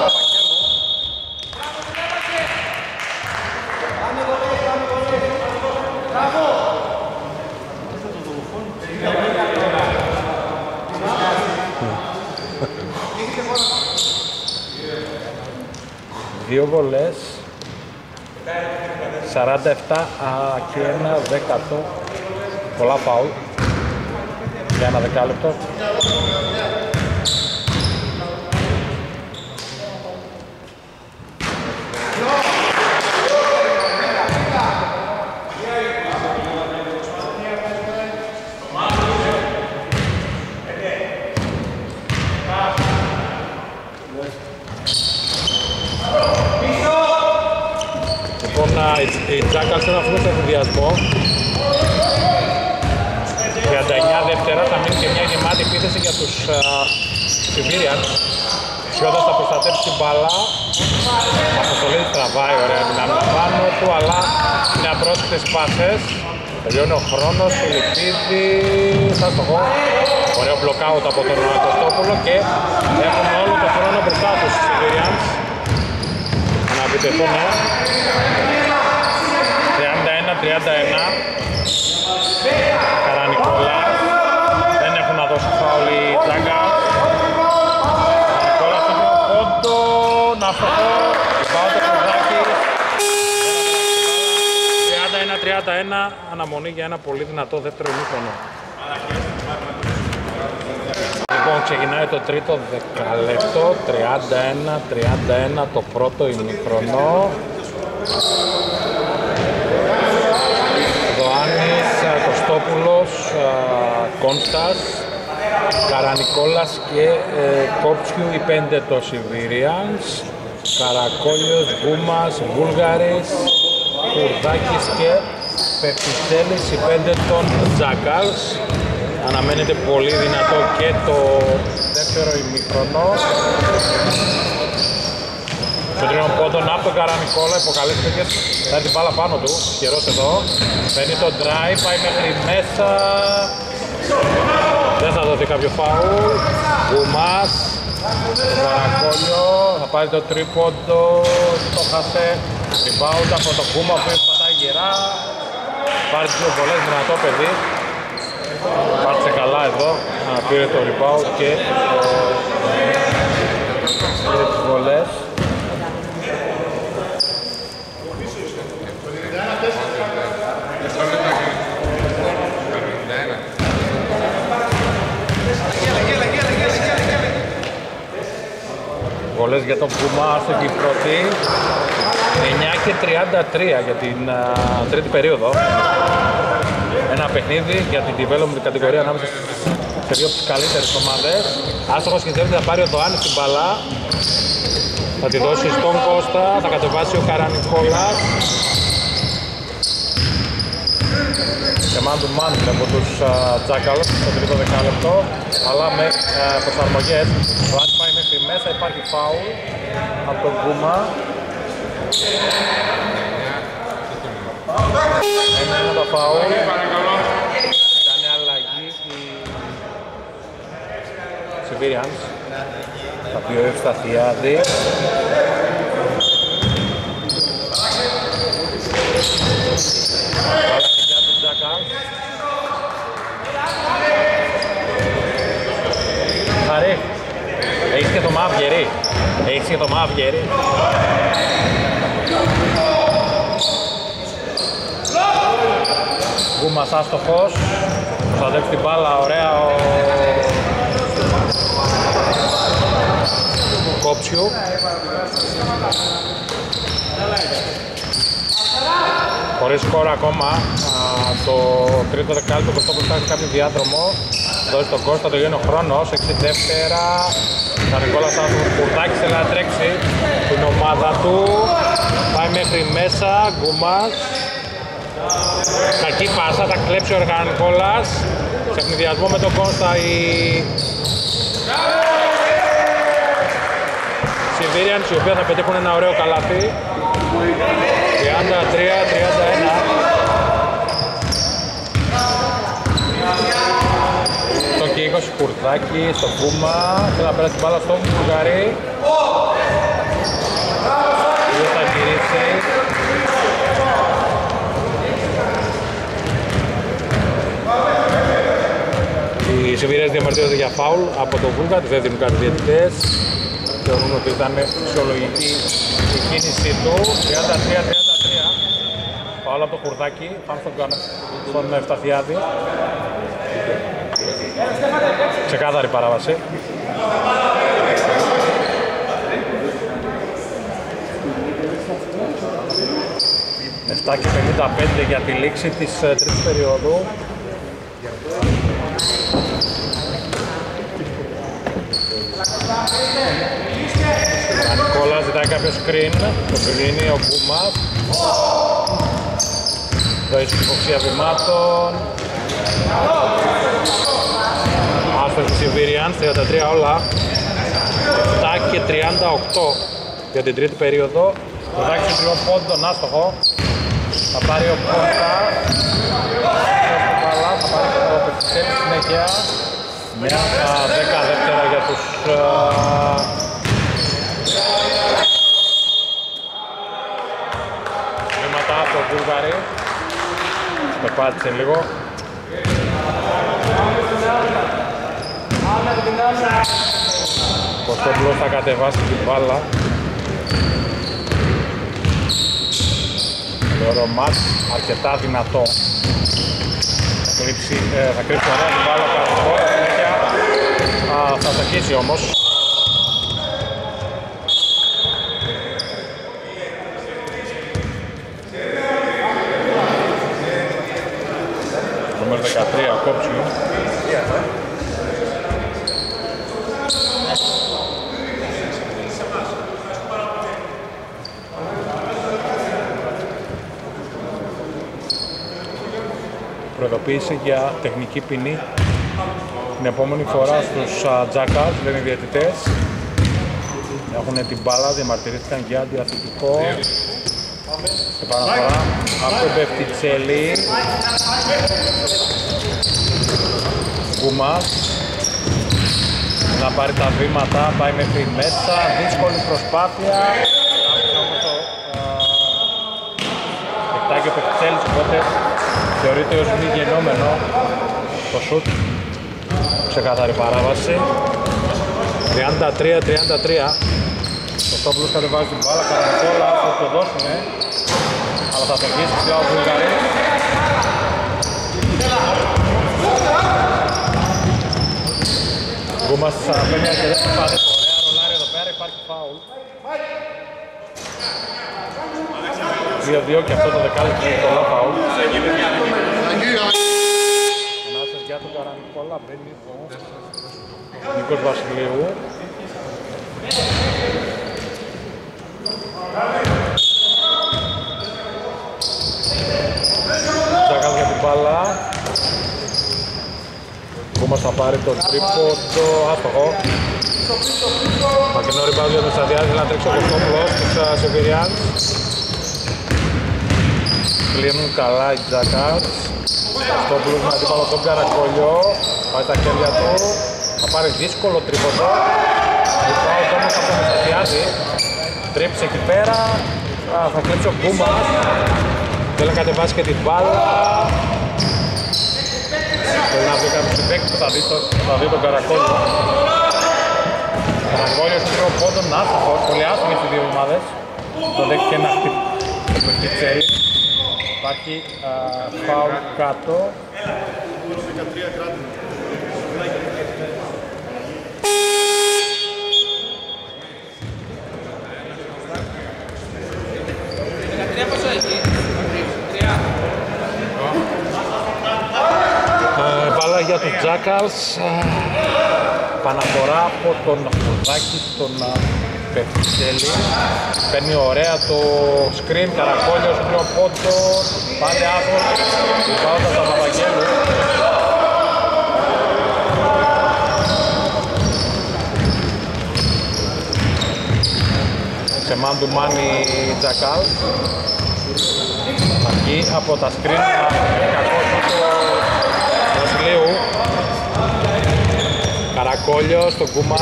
Παπακέλου. Δύο βολές. 47 και 1-10. Πολλά φάουλ. Για ένα δεκάλεπτο. Λοιπόν, η Jackals είναι αυτός ο διασμός. 39 δεύτερα, θα μείνει και μια γεμάτη επίθεση για τους Sivirians. Σιώδας θα προστατεύσει την μπάλα. Αποστολή τραβάει ωραία δυνάμει πάνω του, αλλά είναι απρόσιτες πάσες. Τελειώνει ο χρόνος, η Λιπίδη, σαν στοχό. Ωραίο μπλοκάουτ από τον Κωστόπουλο και έχουν όλο τον χρόνο μπροστά τους οι Sivirians. Αναβητεθούν, 31-31. Δεν έχουν να δώσουν φάουλ οι Jackals. Νικόλας στον πρώτο πόντο, να φτωχώ, πάω το Κουρδάκι. 31-31, αναμονή για ένα πολύ δυνατό δεύτερο ημίχρονο. Λοιπόν, ξεκινάει το τρίτο δεκαλέπτο, 31-31 το πρώτο ημιχρονό. Δωάνης, Κωστόπουλος, Κόντας, Καρανικόλας και Κόψιου, οι πέντε το Sivirians, Καρακόλιος, Γκούμας, Βούλγαρης, Κουρδάκης και Πεφιτέλης, οι πέντε των Jackals. Αναμένεται πολύ δυνατό και το δεύτερο ημιχρονό. Στο τρίτο πόντο από τον Καρανικόλα, υποκαλύφθηκε, θα την μπάλα πάνω του, καιρός εδώ. Παίρνει το drive, πάει μέχρι μέσα. Δεν θα δοθεί κάποιο φάουλ. Γκουμάς, Καρακόλιο, θα πάρει το τρίποντο, το χάσε. Rebound από το Γκούμα που πατάει γερά. Πάρει δύο βολές, δυνατό παιδί. Πάρτσε καλά εδώ, πήρε το rebound και πήρε τις βολές. Βολές για τον Κουμά, άστοχη πρώτη. 9 και 33 για την τρίτη περίοδο. Ένα παιχνίδι για την development κατηγορία ανάμεσα σε δύο από τις καλύτερες ομάδες. Άστοχος σχεδιάζεται να πάρει ο Δωάνης την μπαλά. Θα τη δώσει στον Κώστα, θα κατεβάσει ο Καρανικόλας. Και man to man από τους Jackals στο τρίτο δεκάλεπτο. Αλλά με προσαρμογές. Ο Άντς πάει μέχρι μέσα, υπάρχει φάουλ από τον Γκούμα. Ένα άλλο φάουλ. Κάνε αλλαγή στη Sivirians. Θα πει ο Ευσταθιάδη. Χαρή, έχεις και το μαύγερι, Γκούμας άστοχος, προστατεύει την μπάλα, ωραία ο Κόψιου. Χωρίς χώρο ακόμα, το τρίτο δεκάλεπτο Κωστόπουλος θα έχει κάποιο διάδρομο. Δώσει τον Κώστα, το γίνει ο χρόνος, 6 δεύτερα. Καρνικόλας του Κουρδάκης θέλει να τρέξει την ομάδα του. Πάει μέχρι μέσα, Γκούμας. Κακή πάσα, θα κλέψει ο Καρνικόλας. Σε ευνηδιασμό με τον Κώστα η Sivirians, οι οποίοι θα πετύχουν ένα ωραίο καλάθι. 33-31. Το κύκο Κουρδάκη, στο Κούμα, θέλει να πέρασε την μπάλα στον Βουλγαρί. Λίγο θα γυρίσει. Οι Sivirians διαμαρτύρονται για φάουλ από τον Βούλγαρ, δεν δίνουν κάποιοι διαιτητές. Θεωρούν ότι ήταν φυσιολογική η κίνησή του. 33-33. Πάω από το Κουρδάκι, πάμε στον Ευσταθιάδη. Ξεκάθαρη παράβαση. Εφτά και 55 για τη λήξη της τρίτης περίοδου. Νικόλα ζητάει κάποιο screen, το κλείνει ο Γκούμας. Εδώ έχει υποψία βημάτων. Άστοχη Sivirians, 33 όλα. 7 και 38 για την τρίτη περίοδο. Κουρδάκης του τριών πόντων, άστοχο. Θα πάρει ο Κώστας. Θα πάρει το πετυχέλη συνέχεια. Μια 10 δεύτερα για τους βήματα από τον Βούλγαρη. Το πάτησε λίγο. Κωστόπουλος θα κατεβάσει την μπάλα. Ωραίο μάτς, αρκετά δυνατό. Θα κρύψει ωραία την μπάλα. θα στοχίσει όμως. Νούμερο 13 Κόψιου. Προειδοποίησε για τεχνική ποινή την επόμενη φορά στους Jackals, λένε οι διαιτητές. Έχουν την μπάλα, διαμαρτυρήθηκαν για αντιαθλητικό. Και παραφορά, αυτό πέφτει η Τσέλη. Γκουμάς. Να πάρει τα βήματα, πάει μέχρι μέσα. Δύσκολη προσπάθεια. Πεκτάκι ο Πεκτέλης, οπότε θεωρείται ως μη γενόμενο το σουτ. Ξεκάθαρη παράβαση. 33-33. Το Στόπλος κατεβάζει την μπάλα, καραγκόλα, θα το δώσουνε. Αλλά θα περκίσει πια ο Βουλγαρής. Γκούμα στις 45 και δεν θα πάρει. Ωραία ρολάρια εδώ πέρα, υπάρχει φάουλ. 2-2 και αυτό το δεκάλεπτο είναι το φάουλ. Για τον Καρανικόλα μπαίνει ο Νίκος Βασιλείου. Τσακάς για την μπάλα. Κούμας θα πάρει τον τρίποντο, άστοχο. Μακρινό ριμπάδιο με σταδιάζει να τρέξει ο Κωστόπουλος στους Σιβηριάνς. Κλείνουν καλά οι Τζακάς. Στο πλούσμα αντίπαλο τον Καρακολιό, πάει τα χέρια του, θα πάρει δύσκολο τρίποντο. Λυπάως όμως θα τον μεταφιάζει, τρίψε εκεί πέρα, θα κλέψει ο Γκούμας. Θέλει να κατεβάσει και την μπάλα. Θέλει να βρει κάποιος συμπαίκτης που θα δει τον Καρακόλιό. Καρακόλιος του τριών πόντων, άστοχος, πολύ άστοχος στις δύο ομάδες. Το δέχει και ένα χτυπτσέλι. Υπάρχει φάουλ κάτω. Μπάλα για τους Jackals. Παναφορά από τον Βουδάκη στον Πεκτέλη. Παίρνει ωραία το screen, Καρακόλιος, πλέον πόντο, πάλι άκος, λιβάζοντας τα Παπαγγέλου. Σε man to man η Jackals. Αρχή από τα screen, κακός του Βασιλείου. Καρακόλιος στον Κούμα.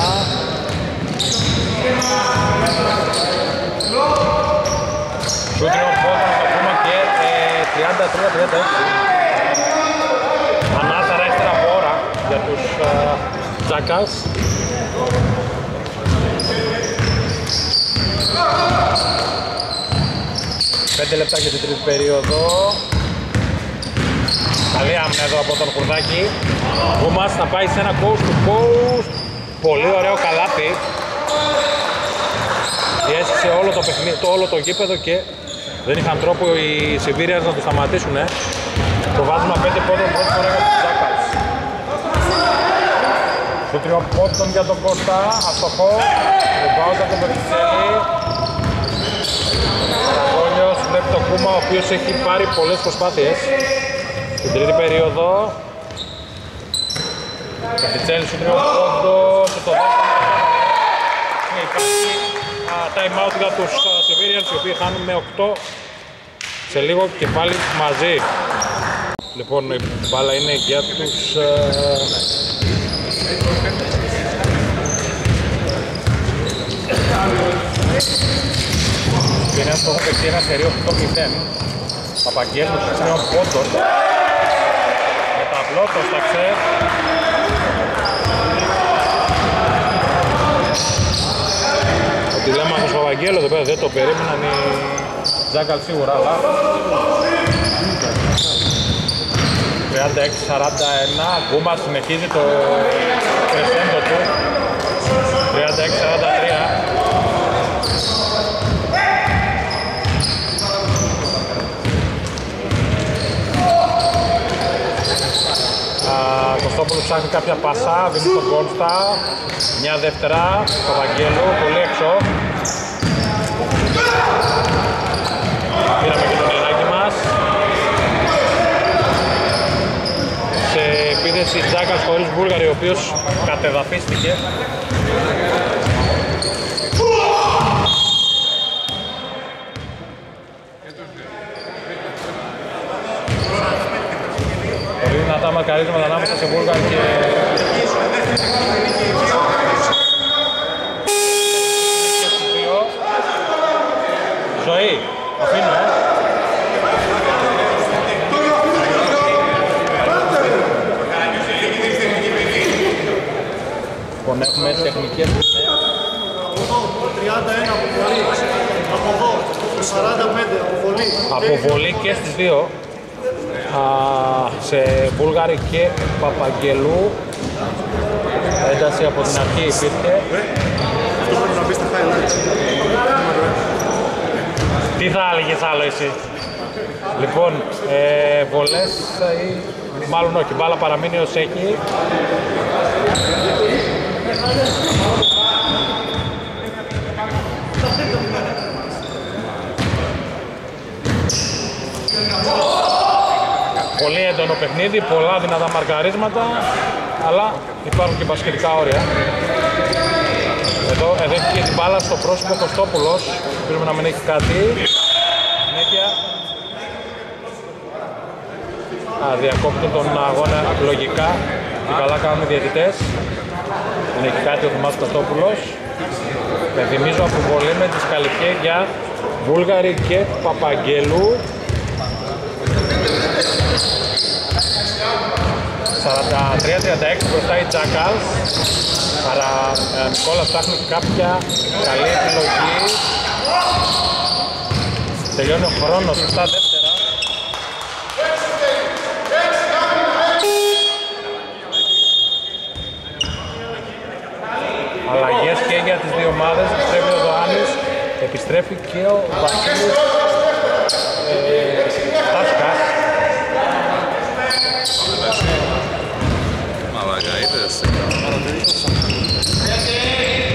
Σούτριο πόδο να το πούμε και 33-36. Ανάσα αριστερά από ώρα για τους Jackals. Πέντε λεπτά για την τρίτη περίοδο. Καλή άμυνα εδώ από τον Χουρδάκη. Ο Μάς θα πάει σε ένα coast to coast. Πολύ ωραίο καλάθι. Διέσχισε όλο το γήπεδο και δεν είχαν τρόπο οι Sivirians να το σταματήσουν. Το βάζουμε 5 πόντων πρώτη φορά για τους Jackals. Στο 3 πόντων για τον Κώστα, αστοχό. Το πάω από τον Πετσέλη. Καρακόλιος βλέπει το Κούμα, ο οποίος έχει πάρει πολλές προσπάθειες στην τρίτη περίοδο. Πετσέλη στο 3 πόντων και το δεύτερο. Time out για τους Sivirians, οι οποίοι χάνουν με 8 σε λίγο και πάλι μαζί. Λοιπόν, η μπάλα είναι για τους Sivirians, το έχουν παιχτεί ένα σερί 8-0. Παπαγγέλου στους νέων πόντων. Με ταυλό το σταξέ. Τηλέμαχος Παπαγγέλου εδώ πέρα δεν το περίμεναν οι Jackals σίγουρα, αλλά 36-41. Γκούμα συνεχίζει το κρεσέντο του. 36-43. Κωστόπουλος ψάχνει κάποια πασά, δίνει στον Κόνστα. Μια δεύτερα, στο Βαγγέλου, πολύ έξω. Πήραμε και το νεράκι μας. Σε επίδεση Jackals χωρίς Μπούργαρη, ο οποίος κατεδαφίστηκε. Πολύ δυνατά μακαρίσματα ανάμεσα σε Μπούργαρη και... Ζωή, αφήνω, Λοιπόν, έχουμε τεχνικές... 31 αποβολή, από εδώ, 45 αποβολή. Αποβολή και στις δύο, σε Μπούλγαρη και Παπαγγελού. Ένταση από την αρχή υπήρχε. Αυτό πρέπει να μπει στα highlights. Τι θα έλεγες άλλο εσύ? Λοιπόν, βολές ή μάλλον όχι, μπάλα παραμείνει ως έχει. Πολύ έντονο παιχνίδι, πολλά δυνατά μαρκαρίσματα, αλλά υπάρχουν και μπασκετικά όρια. Εδώ έχει και την μπάλα στο πρόσωπο Κωστόπουλος. Πρέπει να μην έχει κάτι. Συνέχεια. Διακόπτουν τον αγώνα λογικά. Και καλά κάνουν οι διαιτητές. Δεν έχει κάτι ο Θωμάς Κωστόπουλος. Με θυμίζω αποβολή με τις καλυφιές για Βούλγαρη και Παπαγγέλου. 43-36 μπροστά οι Jackals. Άρα Νικόλα ψάχνει κάποια καλή επιλογή. Τελειώνει ο χρόνος, 7 δεύτερα. Αλλαγές και για τις δύο ομάδες. Επιστρέφει ο Ζωάννης, επιστρέφει και ο Βασίλης Τάσκας.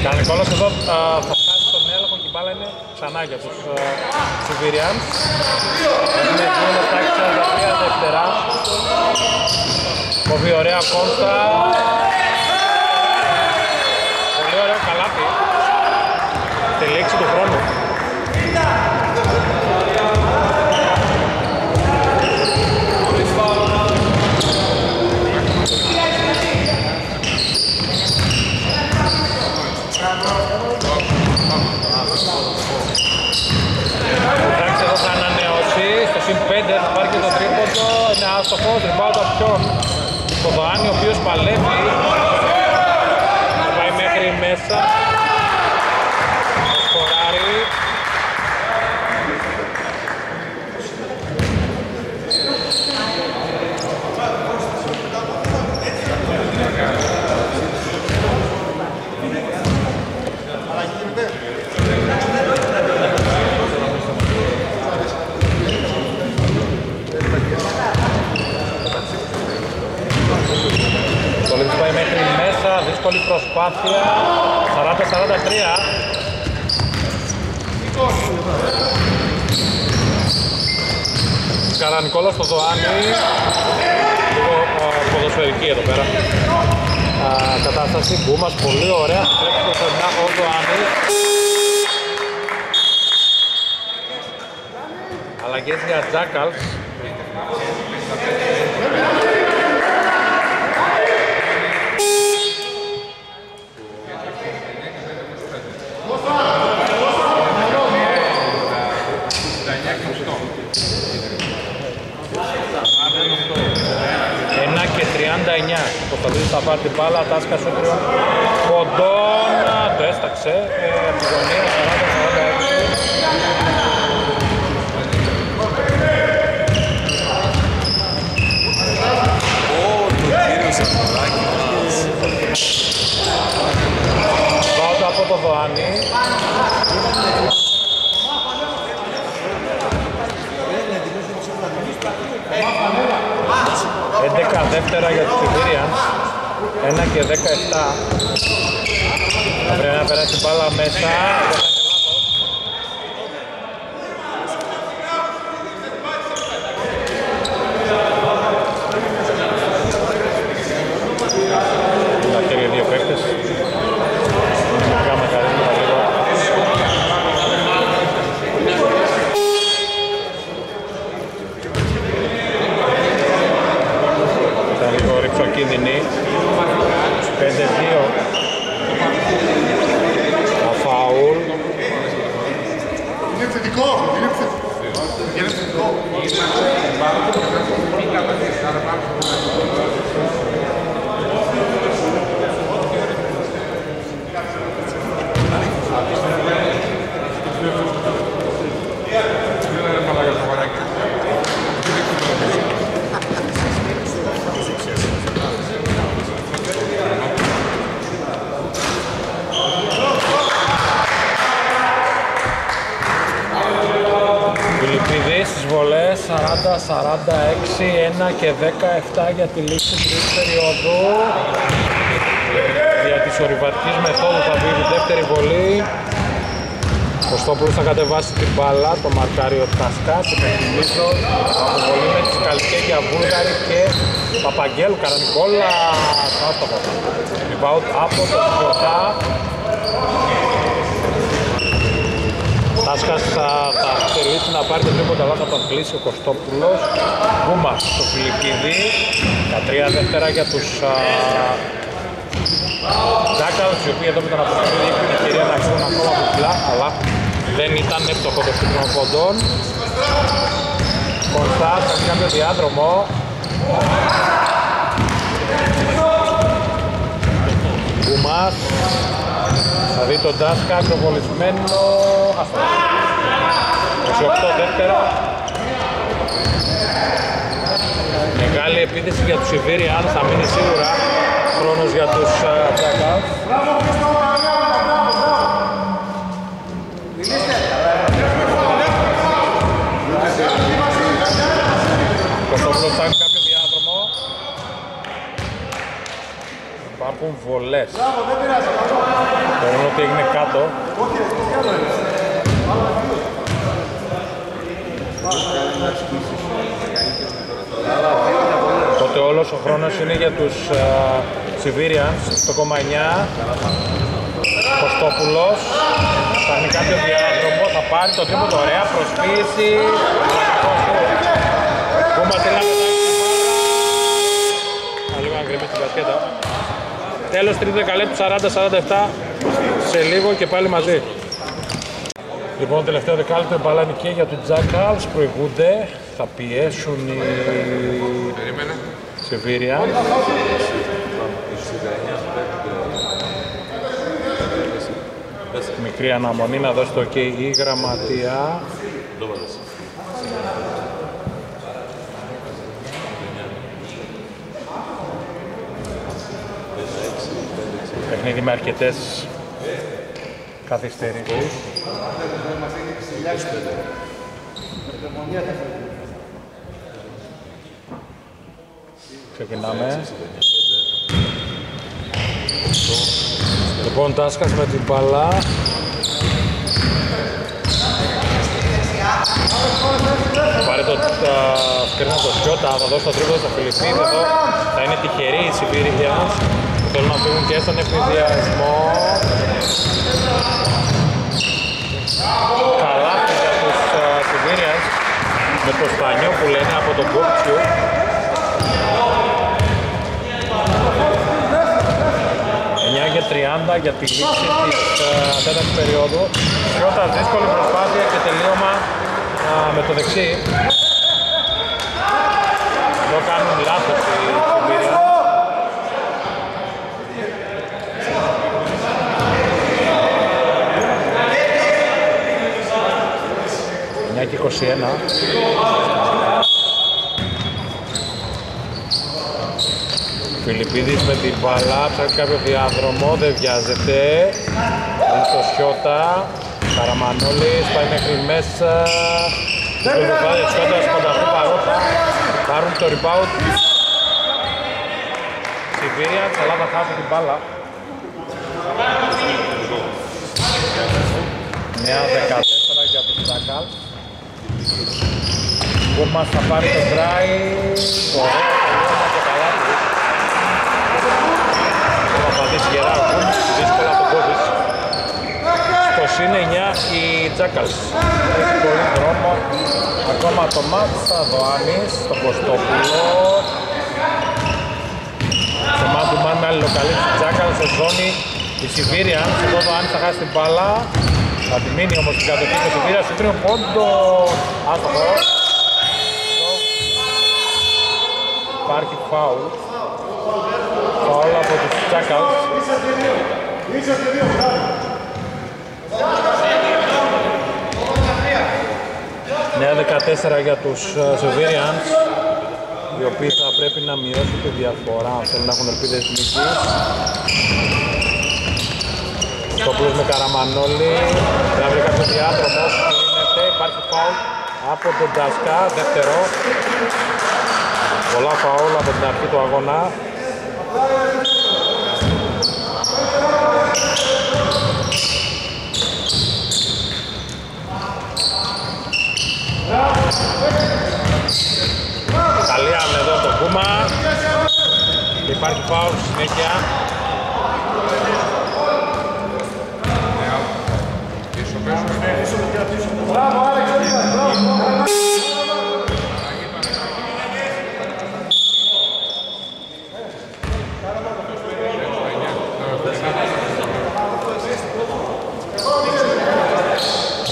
Κανικόλας εδώ θα κάνει τον έλεγχο και η μπάλα είναι ξανά για τους Sivirians. Είναι 2-43 δεύτερα. Κόβει ωραία κόρτα. Πολύ ωραίο καλάθι. Στη λήξη του χρόνου. Άστοχο, τριμπάουτ από ποιον? Το Δωάνι, ο οποίος παλεύει. Πάει μέχρι μέσα. Σκοράρει. Πάει μέχρι μέσα, δύσκολη προσπάθεια. 40-43. Καρανικόλος στο Ζωάννη. Λίγο ποδοσφαιρική εδώ πέρα κατάσταση. Μπούμας πολύ ωραία. Βλέπει το σερνά ο Ζωάννη. Αλλαγές για Jackals. Κωνσταντίνος θα πάρει την μπάλα, Τάσκα στο κρύο. Κοντόνα, το έσταξε. Από τη γωνία, 40-46. Ω, το κύριο Σαφουδάκη. Πάω από το Δωάνι. Έντεκα δεύτερα για τους Sivirians. 1 και 17. Θα πρέπει να περάσει μπάλα μέσα. Κίνδυνοι 5-2. Ο φαούλ. Είναι επιθετικό. Είναι επιθετικό. Βολές 40-46, 1 και 17 για τη λήξη της περίοδου. Δια της ορειβατικής μεθόδου θα βγει η δεύτερη βολή. Κωστόπουλος θα κατεβάσει την μπάλα, το μαρκάριο Τασκά, υπενθυμίζω, αποβολή με τις Καλκέγια Βούλγαρη και Παπαγγέλου Καρανικόλα. Άστοχο. Rebound από το Σκιωτά. Τάσκας θα θελήσει να πάρει το τρίποντα, αλλά θα τον κλείσει ο Κωστόπουλος. Γκούμας στο Φιλιππίδη. 13 δεύτερα για τους Jackals, οι οποίοι εδώ με τον αποκλεισμό έχουν την ευκαιρία να βγουν ακόμα κουκλά, αλλά δεν ήταν εύστοχο το σύνολο των ποντών. Κωνστάς έχει κάποιο διάδρομο. Γκούμας. Θα δει τον Τάσκα, ακροβολισμένο, αυτό. 28 δεύτερα. Μεγάλη επίθεση για τους Sivirians, θα μείνει σίγουρα χρόνος για τους Jackals. Κωστόπουλος θα κάνει κάποιο διάδρομο. Υπάρχουν βολές. Θεωρούν ότι έγινε κάτω. Τότε όλος ο χρόνος είναι για τους Sivirians. 8,9. Κωστόπουλος θα κάνει κάποιο διάδρομο, θα πάρει το τρίποντο, ωραία προσποίηση. Λίγο αγκρίμη στην κασκέτα. Τέλος τρίτου δεκαλέπτου, 40-47, σε λίγο και πάλι μαζί. Λοιπόν, τελευταίο δεκάλεπτο, η μπάλα και για τους Jackals, προηγούνται, θα πιέσουν οι Sivirians. Μικρή αναμονή να δώσει το OK η γραμματεία. Παιχνίδι με αρκετές καθυστερήσεις. Ξεκινάμε. Λοιπόν, Τάσκας με την μπάλα. Πάρε το σκρίνα το Σιώτα, θα δώσει το τρίποντο στο Φιλιππίδη. Θα είναι τυχεροί οι Sivirians. Θέλουν να φύγουν και στον εφηδιασμό. Καλά για τους Sivirians με το σπανιό που λένε από τον Κόψιο. Και 30 για τη λήξη της τέταρτης περίοδου. Πρώτα δύσκολη προσπάθεια και τελείωμα με το δεξί. Εδώ κάνουν λάθος οι Sivirians. Και 21. Φιλιππίδης με την μπαλά, ψάχνει κάποιο διάδρομο, δεν βιάζεται. Είναι στο Σιώτα, Καραμανόλης, πάει μέχρι μέσα. Το Βουβάδι Σιώτας κονταχτεί παρότα, πάρουν το rebound. Σιβήριανς, αλλά θα χάσει την μπάλα. Μια 14 για τους Jackals. Γκούμας θα πάρει το drive. Ωραία, τελειώμα και καλά του. Θα πατήσει γερά ο Γκούμς, δύσκολα τον κόβεις. Στο είναι 9 οι Jackals. Έχει πολύ δρόμο. Ακόμα το μάτς θα δωάνεις στον Κωστόπουλο. Στο μάτι του Μάννα αλληλοκαλύψει οι Jackals, ο Ζώνη. Η Sivirians, εδώ το Άννη θα χάσει την μπάλα. Θα τη μείνει όμως την κατοχή της Sivirians, του τρίου πόντο. Άστοχο. Υπάρχει φάουλ. Φάουλ από τους Jackals. Νέα 14 για τους Sivirians, οι οποίοι θα πρέπει να μειώσουν τη διαφορά, θέλουν να έχουν ελπίδες νίκης. Το πλούς με Καραμανόλη, βράβει κάποιο διάδρομο, γίνεται, υπάρχει φάουλ από τον Τασκά, δεύτερο. Πολλά φάουλ από την αρχή του αγώνα. Καλία με εδώ το Κούμα. Υπάρχει φάουλ συνέχεια. Μπράβο, Άλεξ,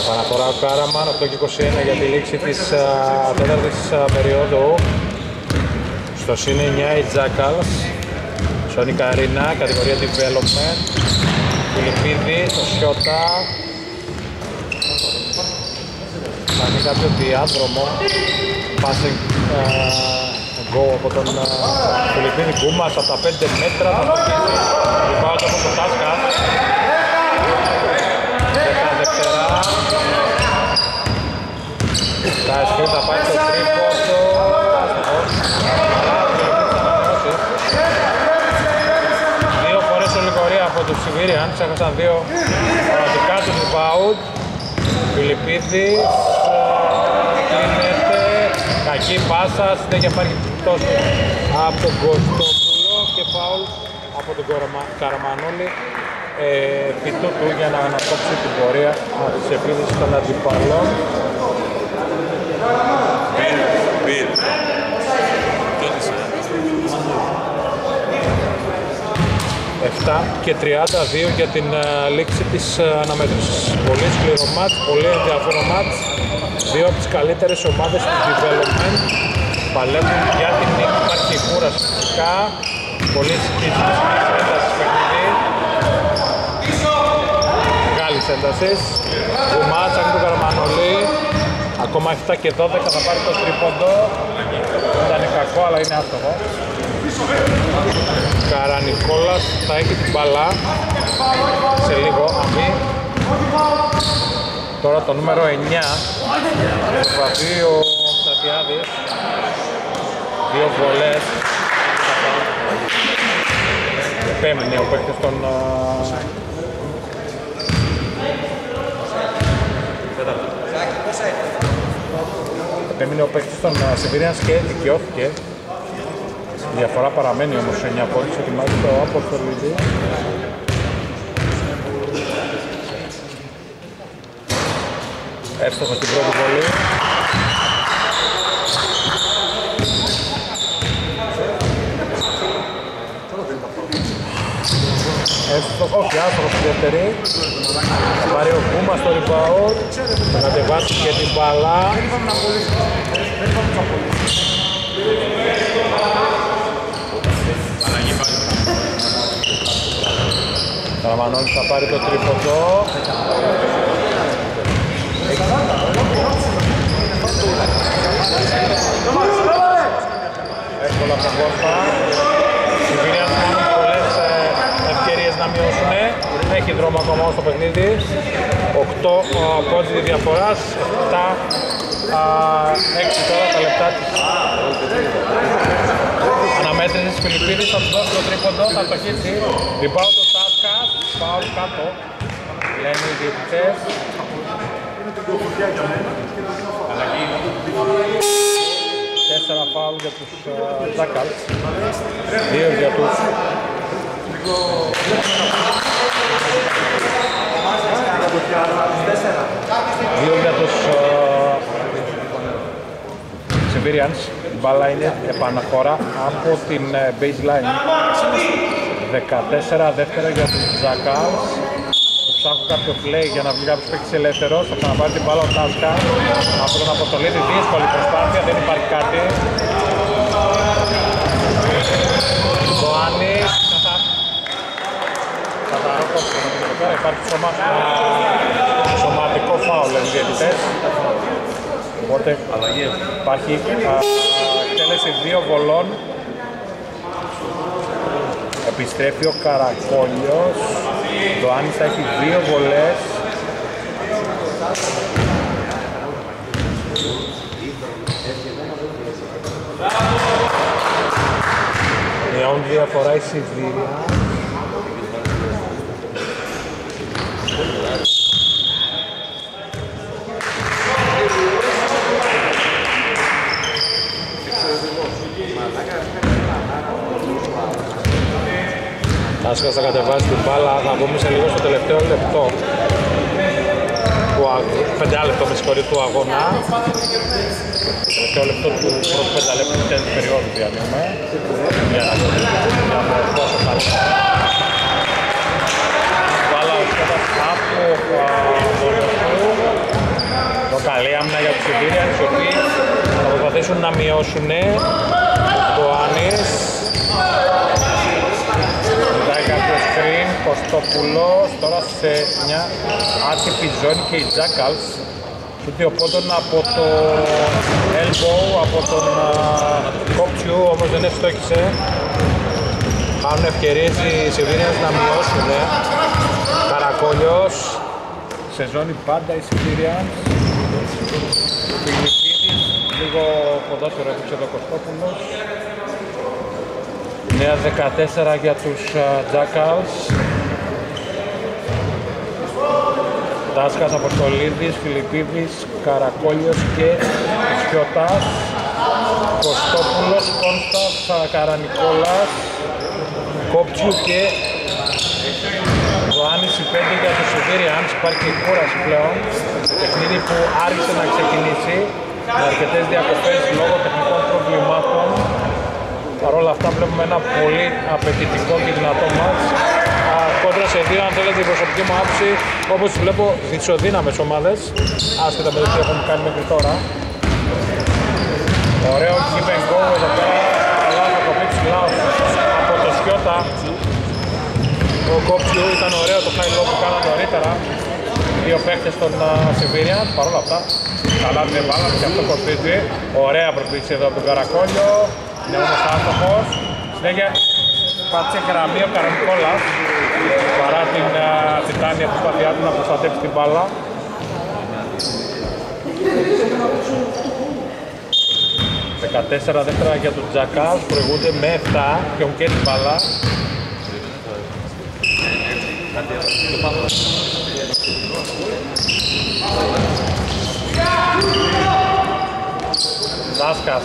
επαναφορά ο Κάραμαν, 8-21 για τη λήξη της τέταρτης περίοδου. Στο συν 9 οι Jackals, Σαλονίκα Αρίνα, κατηγορία Development, Φιλιππίδη, το Σιώτα. Θα είναι κάποιο διάδρομο, passing go από τον Φιλιππίδη Κούμας, από τα 5 μέτρα θα το κίνει, rebound από τον Τάσκα. 10 δευτερά. Τα ΕΣΚΟΥ θα πάει στο τρίποντο. Δύο φορές ολικορία από τους Sivirians, έχασαν δύο πραγματικά του rebound. Φιλιππίδης, κλείνεται, κακή πάσα, συνέχεια υπάρχει πτώση από τον Κωστόπουλο και φάουλ από τον Καραμανόλη επί τούτου για να ανακόψει την πορεία της επίθεσης των αντιπαλών. Και 32 για την λήξη της αναμέτρησης. Πολύ σκληρό μάτς, πολύ ενδιαφέρον μάτς. Δύο από τις καλύτερες ομάδες του development παλεύουν για την νίκη. Υπάρχει κούραση φυσικά, πολύ συγκεκριμένη ένταση παιχνίδι. Μεγάλης έντασης. Κουμάτς, αγκή του Καραμανολή. Ακόμα 7 και 12 θα πάρει το τρίποντο. Ήταν κακό αλλά είναι άστοχο. Καρανικόλας θα έχει την μπαλά σε λίγο, αμή. Τώρα το νούμερο 9, προσπαθεί ο Στατιάδης. Δύο βολές. Επέμεινε ο παίκτης των... Επέμεινε ο παίκτης των Sivirians και δικαιώθηκε. Η διαφορά παραμένει όμως 9 πόντους, ετοιμάζει το Αποστολίδη. Έστοχο στην πρώτη βολή. Έστοχο, όχι, άστοχο στη δεύτερη. Θα πάρει ο Κούμας στο rebound, θα κατεβάσει και την μπαλά. Καραμανόλης θα πάρει το τρίποντο. Εύκολα από τον Κώστα. Sivirians κάνουν πολλές ευκαιρίες να μειώσουν. Έχει δρόμο ακόμα στο παιχνίδι. 8 πόντς τη διαφορά. 6 τώρα τα λεπτά της αναμέτρησης της Φιλιππίνης. Θα του δώσει το τρίποντο, θα το χύσει. Rebound το Τάσκα, φάουλ κάτω. Λένε οι διαιτητές. Τέσσερα φάουλ για τους Jackals, 2 για τους Sivirians. Η μπάλα είναι επαναφορά από την baseline. 14 δεύτερα για τους Jackals. Ψάχνουν κάποιο play για να βγει κάποιος παίκτης ελεύθερος. Θα ξαναπάρει την μπάλα ο Τάσκα από τον Αποστολίδη. Δύσκολη προσπάθεια, δεν υπάρχει κάτι. Κοάνι, καθαρό κόψιμο με την κοπέρα. Υπάρχει σωματικό φάουλ για τους διαιτητές. Οπότε υπάρχει εκτέλεση 2 βολών. Επιστρέφει ο Καρακόλιος. Το Άνης θα έχει 2 βολές. Μειώνουν διαφορά η Σιβήρια. Τάσκα θα κατεβάσει την μπάλα, θα βγούμε σε λίγο στο τελευταίο λεπτό. 5 λεπτό με συγχωρεί του αγώνα. Τελευταίο λεπτό του πρώτου 5 λεπτού της τέτοιας περιόδου διανύουμε. Για να δώσω τα λεπτά. Μπάλα ο Σκέτας από Βολιοφού. Το καλή άμυνα για τους Sivirians, οι οποίοι θα προσπαθήσουν να μειώσουν το Άνης. Κωστόπουλος τώρα σε μια άτυπη ζώνη και οι Jackals του δύο πόντων από το elbow, από τον κόπτσιου, όμως δεν ευστόχησε. Χάνουν ευκαιρίες οι Sivirians να μειώσουν. Καρακόλιος σε ζώνη πάντα οι Sivirians. Λίγο ποδόσφαιρο έπαιξε το Κωστόπουλος. 9-14 για τους Jackals. Τάσκας, Αποστολίδης, Φιλιππίδης, Καρακόλιος και Σιώτας. Κωστόπουλος, Κώστας, Καρανικόλας, Κόπτσου και Ζωάννης, 5 για τους Sivirians. Υπάρχει και η κούραση πλέον. Τεχνίδι που άρχισε να ξεκινήσει με αρκετές διακοπές λόγω τεχνικών προβλημάτων. Παρ' όλα αυτά βλέπουμε ένα πολύ απαιτητικό και δυνατό μάτς. Κόντρα σε δύο, αν θέλετε, η προσωπική μου άποψη, όπως βλέπω, ισοδύναμες ομάδες, άσχετα με το τι έχουμε κάνει μέχρι τώρα. Ωραίο keep and go εδώ πέρα, αλλά θα κοπεί ψηλά από το Σιώτα. Ο Κόψιου ήταν ωραίο το high low που κάναν νωρίτερα. Δύο παίκτες των Sivirians, παρ' όλα αυτά, καλά την μπάλα και αυτό κοστίζει. Ωραία προπήξη εδώ από τον Καρακόλιο, είναι όμως άστοχος. Συνέχεια, πάτσε γραμμή ο Καρανικόλας. Παρά την τιτάνια προσπάθειά του να προστατεύσει την μπάλα. Δεύτερα για τους Jackals, προηγούνται με 7 και έχουν και την μπάλα. Τάσκας.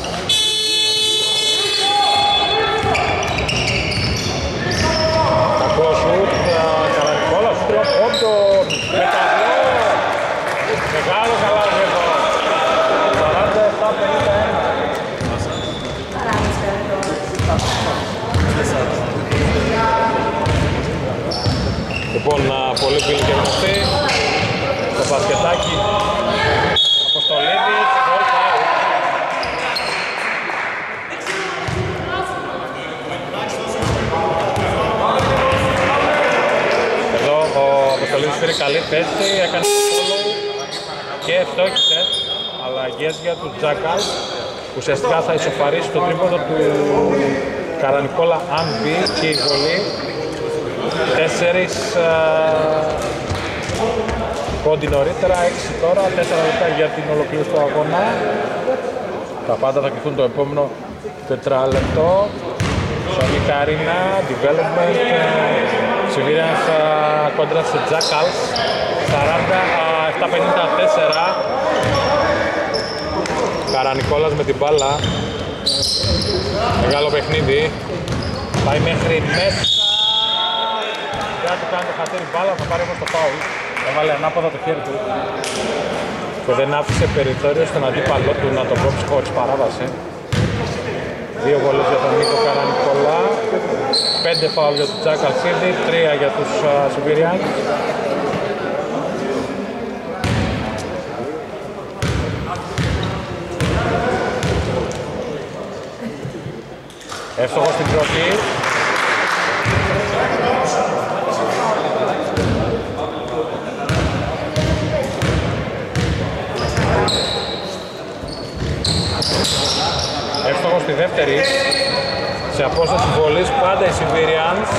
Μεγάλο καλά εδώ. 47-51. Λοιπόν, πολύ φίλοι και γνωστοί. Το μπασκετάκι. Αποστολίδης. Εδώ ο Αποστολίδης πήρε καλή θέση. Έκανε το και ευτόχησε αλλαγές για τους Jackals. Ουσιαστικά θα ισοφαρίσει το τρίποντο του Καρανικόλα αν μπει και η βολή 4 πόντι νωρίτερα, 6 τώρα, 4 λεπτά για την ολοκλήρωση του αγώνα. Τα πάντα θα κρυφθούν το επόμενο τετράλεπτο. Σαλονίκα Arena Development, Sivirians κόντρα σε Jackals, 47-54. Καρανικόλας με την μπάλα, μεγάλο παιχνίδι, πάει μέχρι μέσα. Κάτι κάνει το χατήρι μπάλα, θα πάρει όμως το φάουλ. Έβαλε ανάποδα το χέρι του και δεν άφησε περιθώριο στον αντίπαλό του να τον κόψει χωρίς παράβαση. Δύο βολές για τον Νίκο Καρανικόλα, 5 φάουλ για τον Jackals, 3 για τους Sivirians. Εύστοχος στην πρώτη. Εύστοχος στη δεύτερη. Σε απόσταση βολής πάντα οι Sivirians.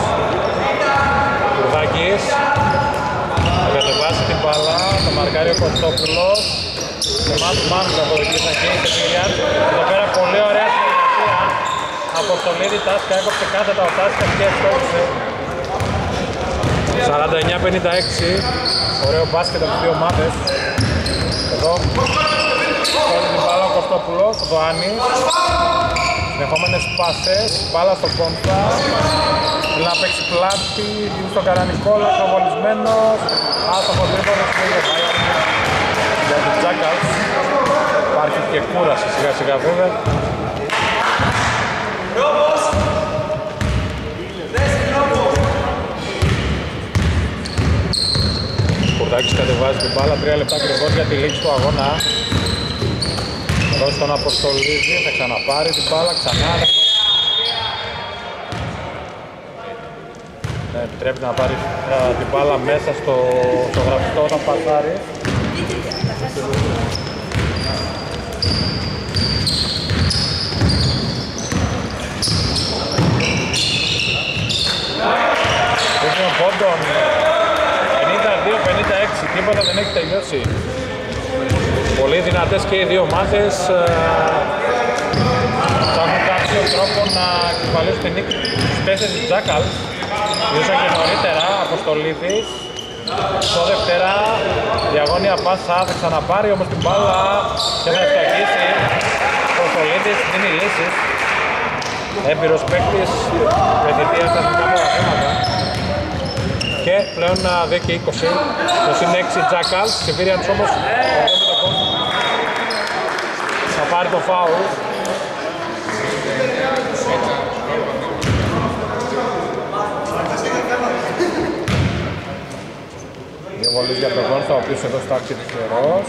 Κουρδάκης. Θα κατεβάσει την μπάλα. Θα μαρκάρει ο Κωστόπουλος. Το man-to-man θα αποδικήσαν και οι Sivirians. Εδώ πέρα πολύ ωραία συνεργασία. Από το Λίδι Τάσκα έκοψε κάθετα ο Τάσκα και ευτόχισε. 49-56. Ωραίο μπάσκετ από τις δύο ομάδες. Εδώ παίρνει την μπάλα ο Κωστόπουλος, ο Δωάνης. Συνεχόμενες πάσες, μπάλα στο κόμπτα. Θέλει να παίξει πλάτη, δίνει στον Καρανικόλα, προβολισμένος. Άστοχο τρίποντο και για τους Jackals. Υπάρχει και κούραση σιγά σιγά βέβαια. Κουρδάκης κατεβάζει την μπάλα, 3 λεπτά ακριβώς για τη λήξη του αγώνα. Δώσει τον Αποστολίδη, θα ξαναπάρει την μπάλα, ξανά. Ναι, επιτρέπει να πάρει την μπάλα μέσα στο γραφιστό όταν πασάρει. Βίντεο πόντων, 52-56, τίποτα δεν έχει τελειώσει. Πολύ δυνατές και οι δύο ομάδες. Θα έχουν κάποιο τρόπο να εκφαλίσουν την νίκη τους 4 Jackals. Ήρθαν και νωρίτερα, Αποστολίδης. Στο δεύτερα, διαγώνια πάσα, θα ξαναπάρει όμως την μπάλα και θα ευστοχίσει. Αποστολίδης δίνει λύσεις. Έμπειρος παίκτης, παιδιτεία στα συγκεκριμένα θέματα. Και πλέον 10 και 20, το συν 6 Jackals, Sivirians όμως θα πάρει το φάουλ. Δύο βολές για τον Γόνστα, ο οποίος εδώ στάξει τυχερός.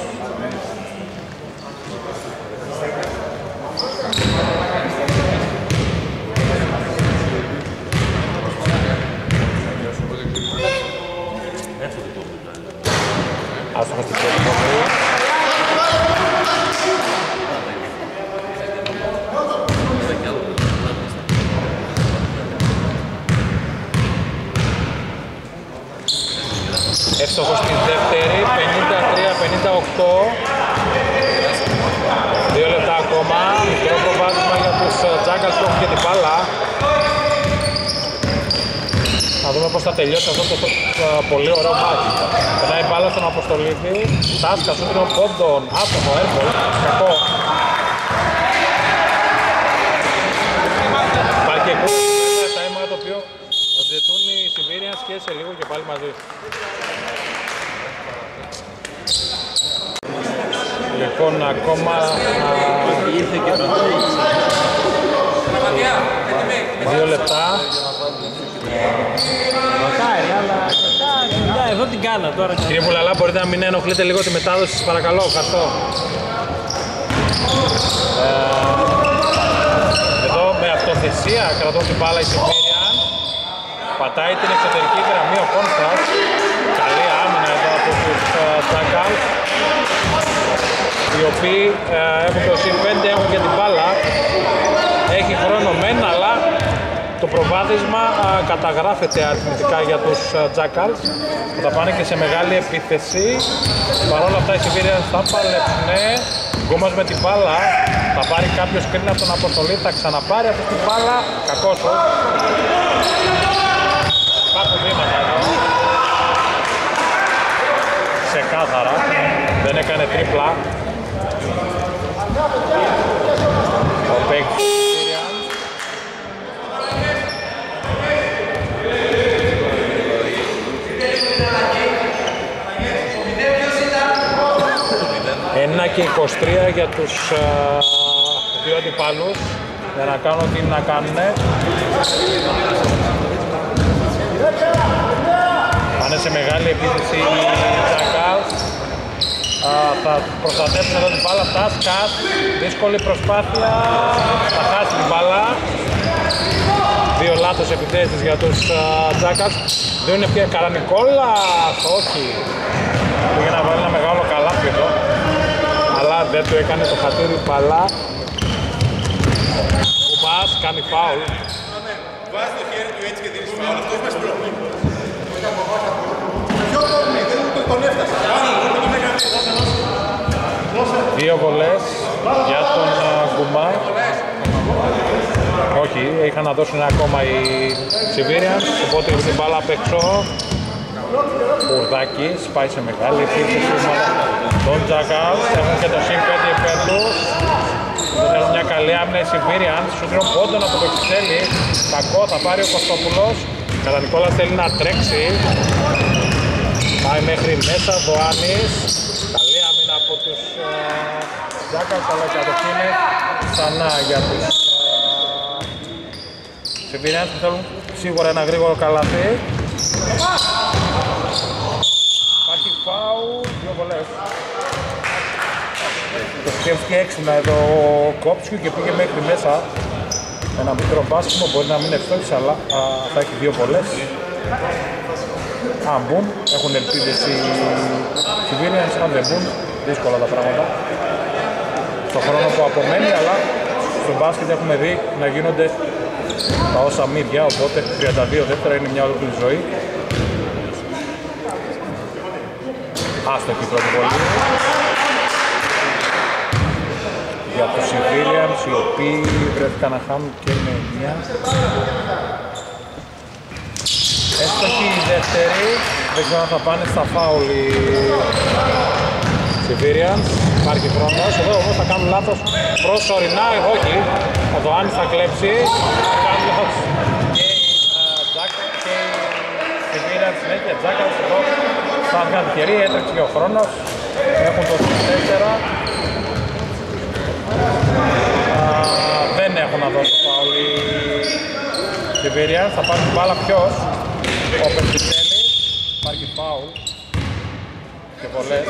Άσχος την πρώτη βολή. Εύστοχος την δεύτερη, 53-58. 2 λεπτά ακόμα, μικρό προβάδισμα για τους Jackals που έχουν και την μπάλα. Να δούμε πώς θα τελειώσει αυτό το πολύ ωραίο μάτι. Περνάει μπάλα στον Αποστολίδη. Τάσκα, σούτρινο πόντον, άτομο, έρμπολ, κακό. Υπάρχει και ένα τάιμα το οποίο ζητούν οι Sivirians και σε λίγο και πάλι μαζί. Λοιπόν, ακόμα... Δύο λεπτά. Εδώ την κάνω τώρα. Κύριε Πουλαλά, μπορείτε να μην ενοχλείτε λίγο τη μετάδοση, σας παρακαλώ, ευχαριστώ. Εδώ με αυτοθεσία κρατούν την μπάλα η Sivirians. Πατάει την εξωτερική γραμμή ο Κόνστας. Καλή άμυνα εδώ από τους Jackals, οι οποίοι έχουν το συν 5, έχουν και την μπάλα. Έχει χρόνο μεν, αλλά προβάδισμα καταγράφεται αριθμητικά για τους Jackals που θα πάνε και σε μεγάλη επίθεση. Παρ' όλα αυτά οι Sivirians θα παλέψουνε. Γκούμας με την μπάλα, θα πάρει κάποιος κρίνει από τον αποστολή, θα ξαναπάρει αυτή την μπάλα. Κακός σου. Υπάρχουν βήματα εδώ. Ξεκάθαρα, δεν έκανε τρίπλα. Ο παίκτης και 23 για τους δύο αντιπάλους για να κάνουν τι να κάνουνε. Πάνε σε μεγάλη επίθεση οι Jackals. Θα προστατεύσουν εδώ την μπάλα. Τάσκας, δύσκολη προσπάθεια. Θα χάσει την μπάλα. Δύο λάθος επιθέσεις για τους Jackals. Δίνουν ευκαιρία. Καρανικόλας, όχι. Πήγε να βάλει ένα μεγάλο καλάθι εδώ. Δεν του έκανε το χατήρι παλά. Ο Μπάς κάνει φάουλ. Βάζει το χέρι του έτσι και δίνεις φάουλ. Αυτό είμαστε πρόβλημα. Ποιο πρόβλημα, δεν τον έφτασε. Δύο βολές για τον Γκουμά. Όχι, είχαν να δώσουν ακόμα οι Sivirians. Οπότε την μπάλα απ' έξω. Κουρδάκης πάει σε μεγάλη επίθεση των Jackals, έχουν και το συν 5 επέτους. Έχουν μια καλή άμυνα οι Sivirians, σου δίνουν πόντο από το Εξέλη. Κακό, θα πάρει ο Κωστόπουλος. Κατά Νικόλας θέλει να τρέξει. Πάει μέχρι μέσα, Δωάνης. Καλή άμυνα από τους Jackals, αλλά και το είναι ξανά για τους Sivirians που θέλουν σίγουρα ένα γρήγορο καλάθι. Υπάρχει φάου, δύο βολές. Το σκέφτηκε έξυπνα εδώ ο Κόψιου και πήγε μέχρι μέσα. Ένα μικρό μπάσκετο, μπορεί να μην ευθόχησε, αλλά θα έχει δύο βολές. Αν μπουν, έχουν ελπίδες οι Sivirians, αν δεν μπουν, δύσκολα τα πράγματα. Στο χρόνο που απομένει, αλλά στο μπάσκετ έχουμε δει να γίνονται τα όσα μύδια, οπότε 32 δεύτερα είναι μια ολόκληρη ζωή. Άστοχη πρώτη βολή για τους Sivirians, οι οποίοι βρέθηκαν να χάνουν και με 9. Έστοχη η δεύτερη, δεν ξέρω αν θα πάνε στα φάουλ οι Sivirians. Υπάρχει χρόνος, εδώ όμως θα κάνουν λάθος προσωρινά, όχι. Ο Δωάνης θα κλέψει, θα κάνουν λάθος και οι Sivirians ναι, και Jackals εδώ. Σαν μια ευκαιρία, έτρεξε και ο χρόνος, έχουν το 4. Δεν έχουν να δώσουν φάουλ οι Sivirians, θα πάρουν μπάλα ποιος, ο Πεμπτιτέλης, υπάρχει φάουλ και πολλές.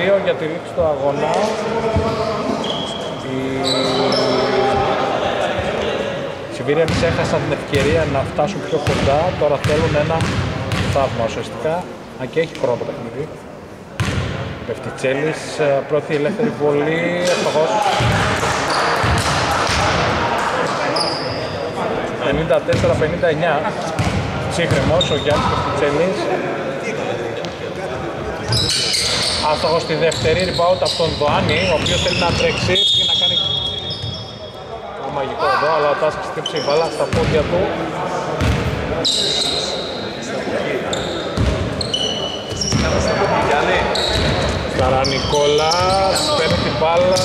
Δύο για τη λήξη του αγώνα. Οι Sivirians έχασαν την ευκαιρία να φτάσουν πιο κοντά. Τώρα θέλουν ένα θαύμα ουσιαστικά. Αν και έχει χρόνο το παιχνίδι. Πεφτιτσέλης, πρώτη ελεύθερη βολή. Ευτυχώς. 54-59. Σύγχρονος ο Γιάννης Πεφτιτσέλης. Άστοχος στη δεύτερη, rebound από τον Δωάνη, ο οποίος θέλει να τρέξει και να κάνει το μαγικό εδώ, αλλά ο Τάσκης τύψει η μπάλα στα πόδια του. Καρανικόλας, παίρνει την μπάλα,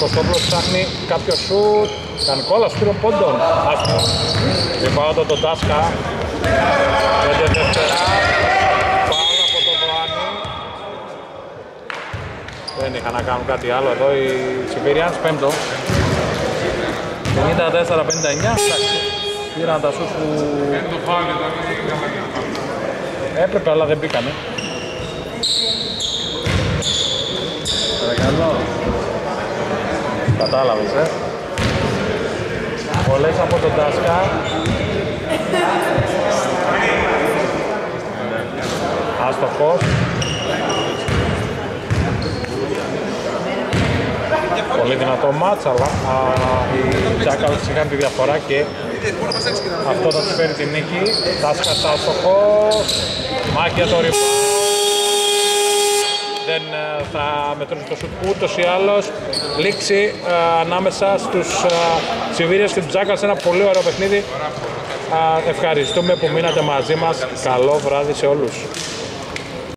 Κωστόπουλος ψάχνει κάποιο σουτ, Καρανικόλας πήρε πόντον, άστοχος. Rebound από τον Τάσκα, 5 δεύτερα. Δεν είχαν να κάνουν κάτι άλλο εδώ οι Sivirians, πέμπτο. 54-59, πήραν τα σουτ που έπρεπε αλλά δεν μπήκανε. Εδώ. Κατάλαβες, Πολλές από τον Τάσκα. Άστοχος. Πολύ δυνατό μάτσα, αλλά οι Jackals είχαν τη διαφορά και αυτό θα τους φέρει τη νίκη. Τάσκα, άστοχος. Μάκια το ρίπο. Δεν θα μετρήσει το σουτ ούτως ή άλλως. Λήξη ανάμεσα στους Sivirians και τους Jackals. Ένα πολύ ωραίο παιχνίδι. Ευχαριστούμε που μείνατε μαζί μας. Καλό βράδυ σε όλους.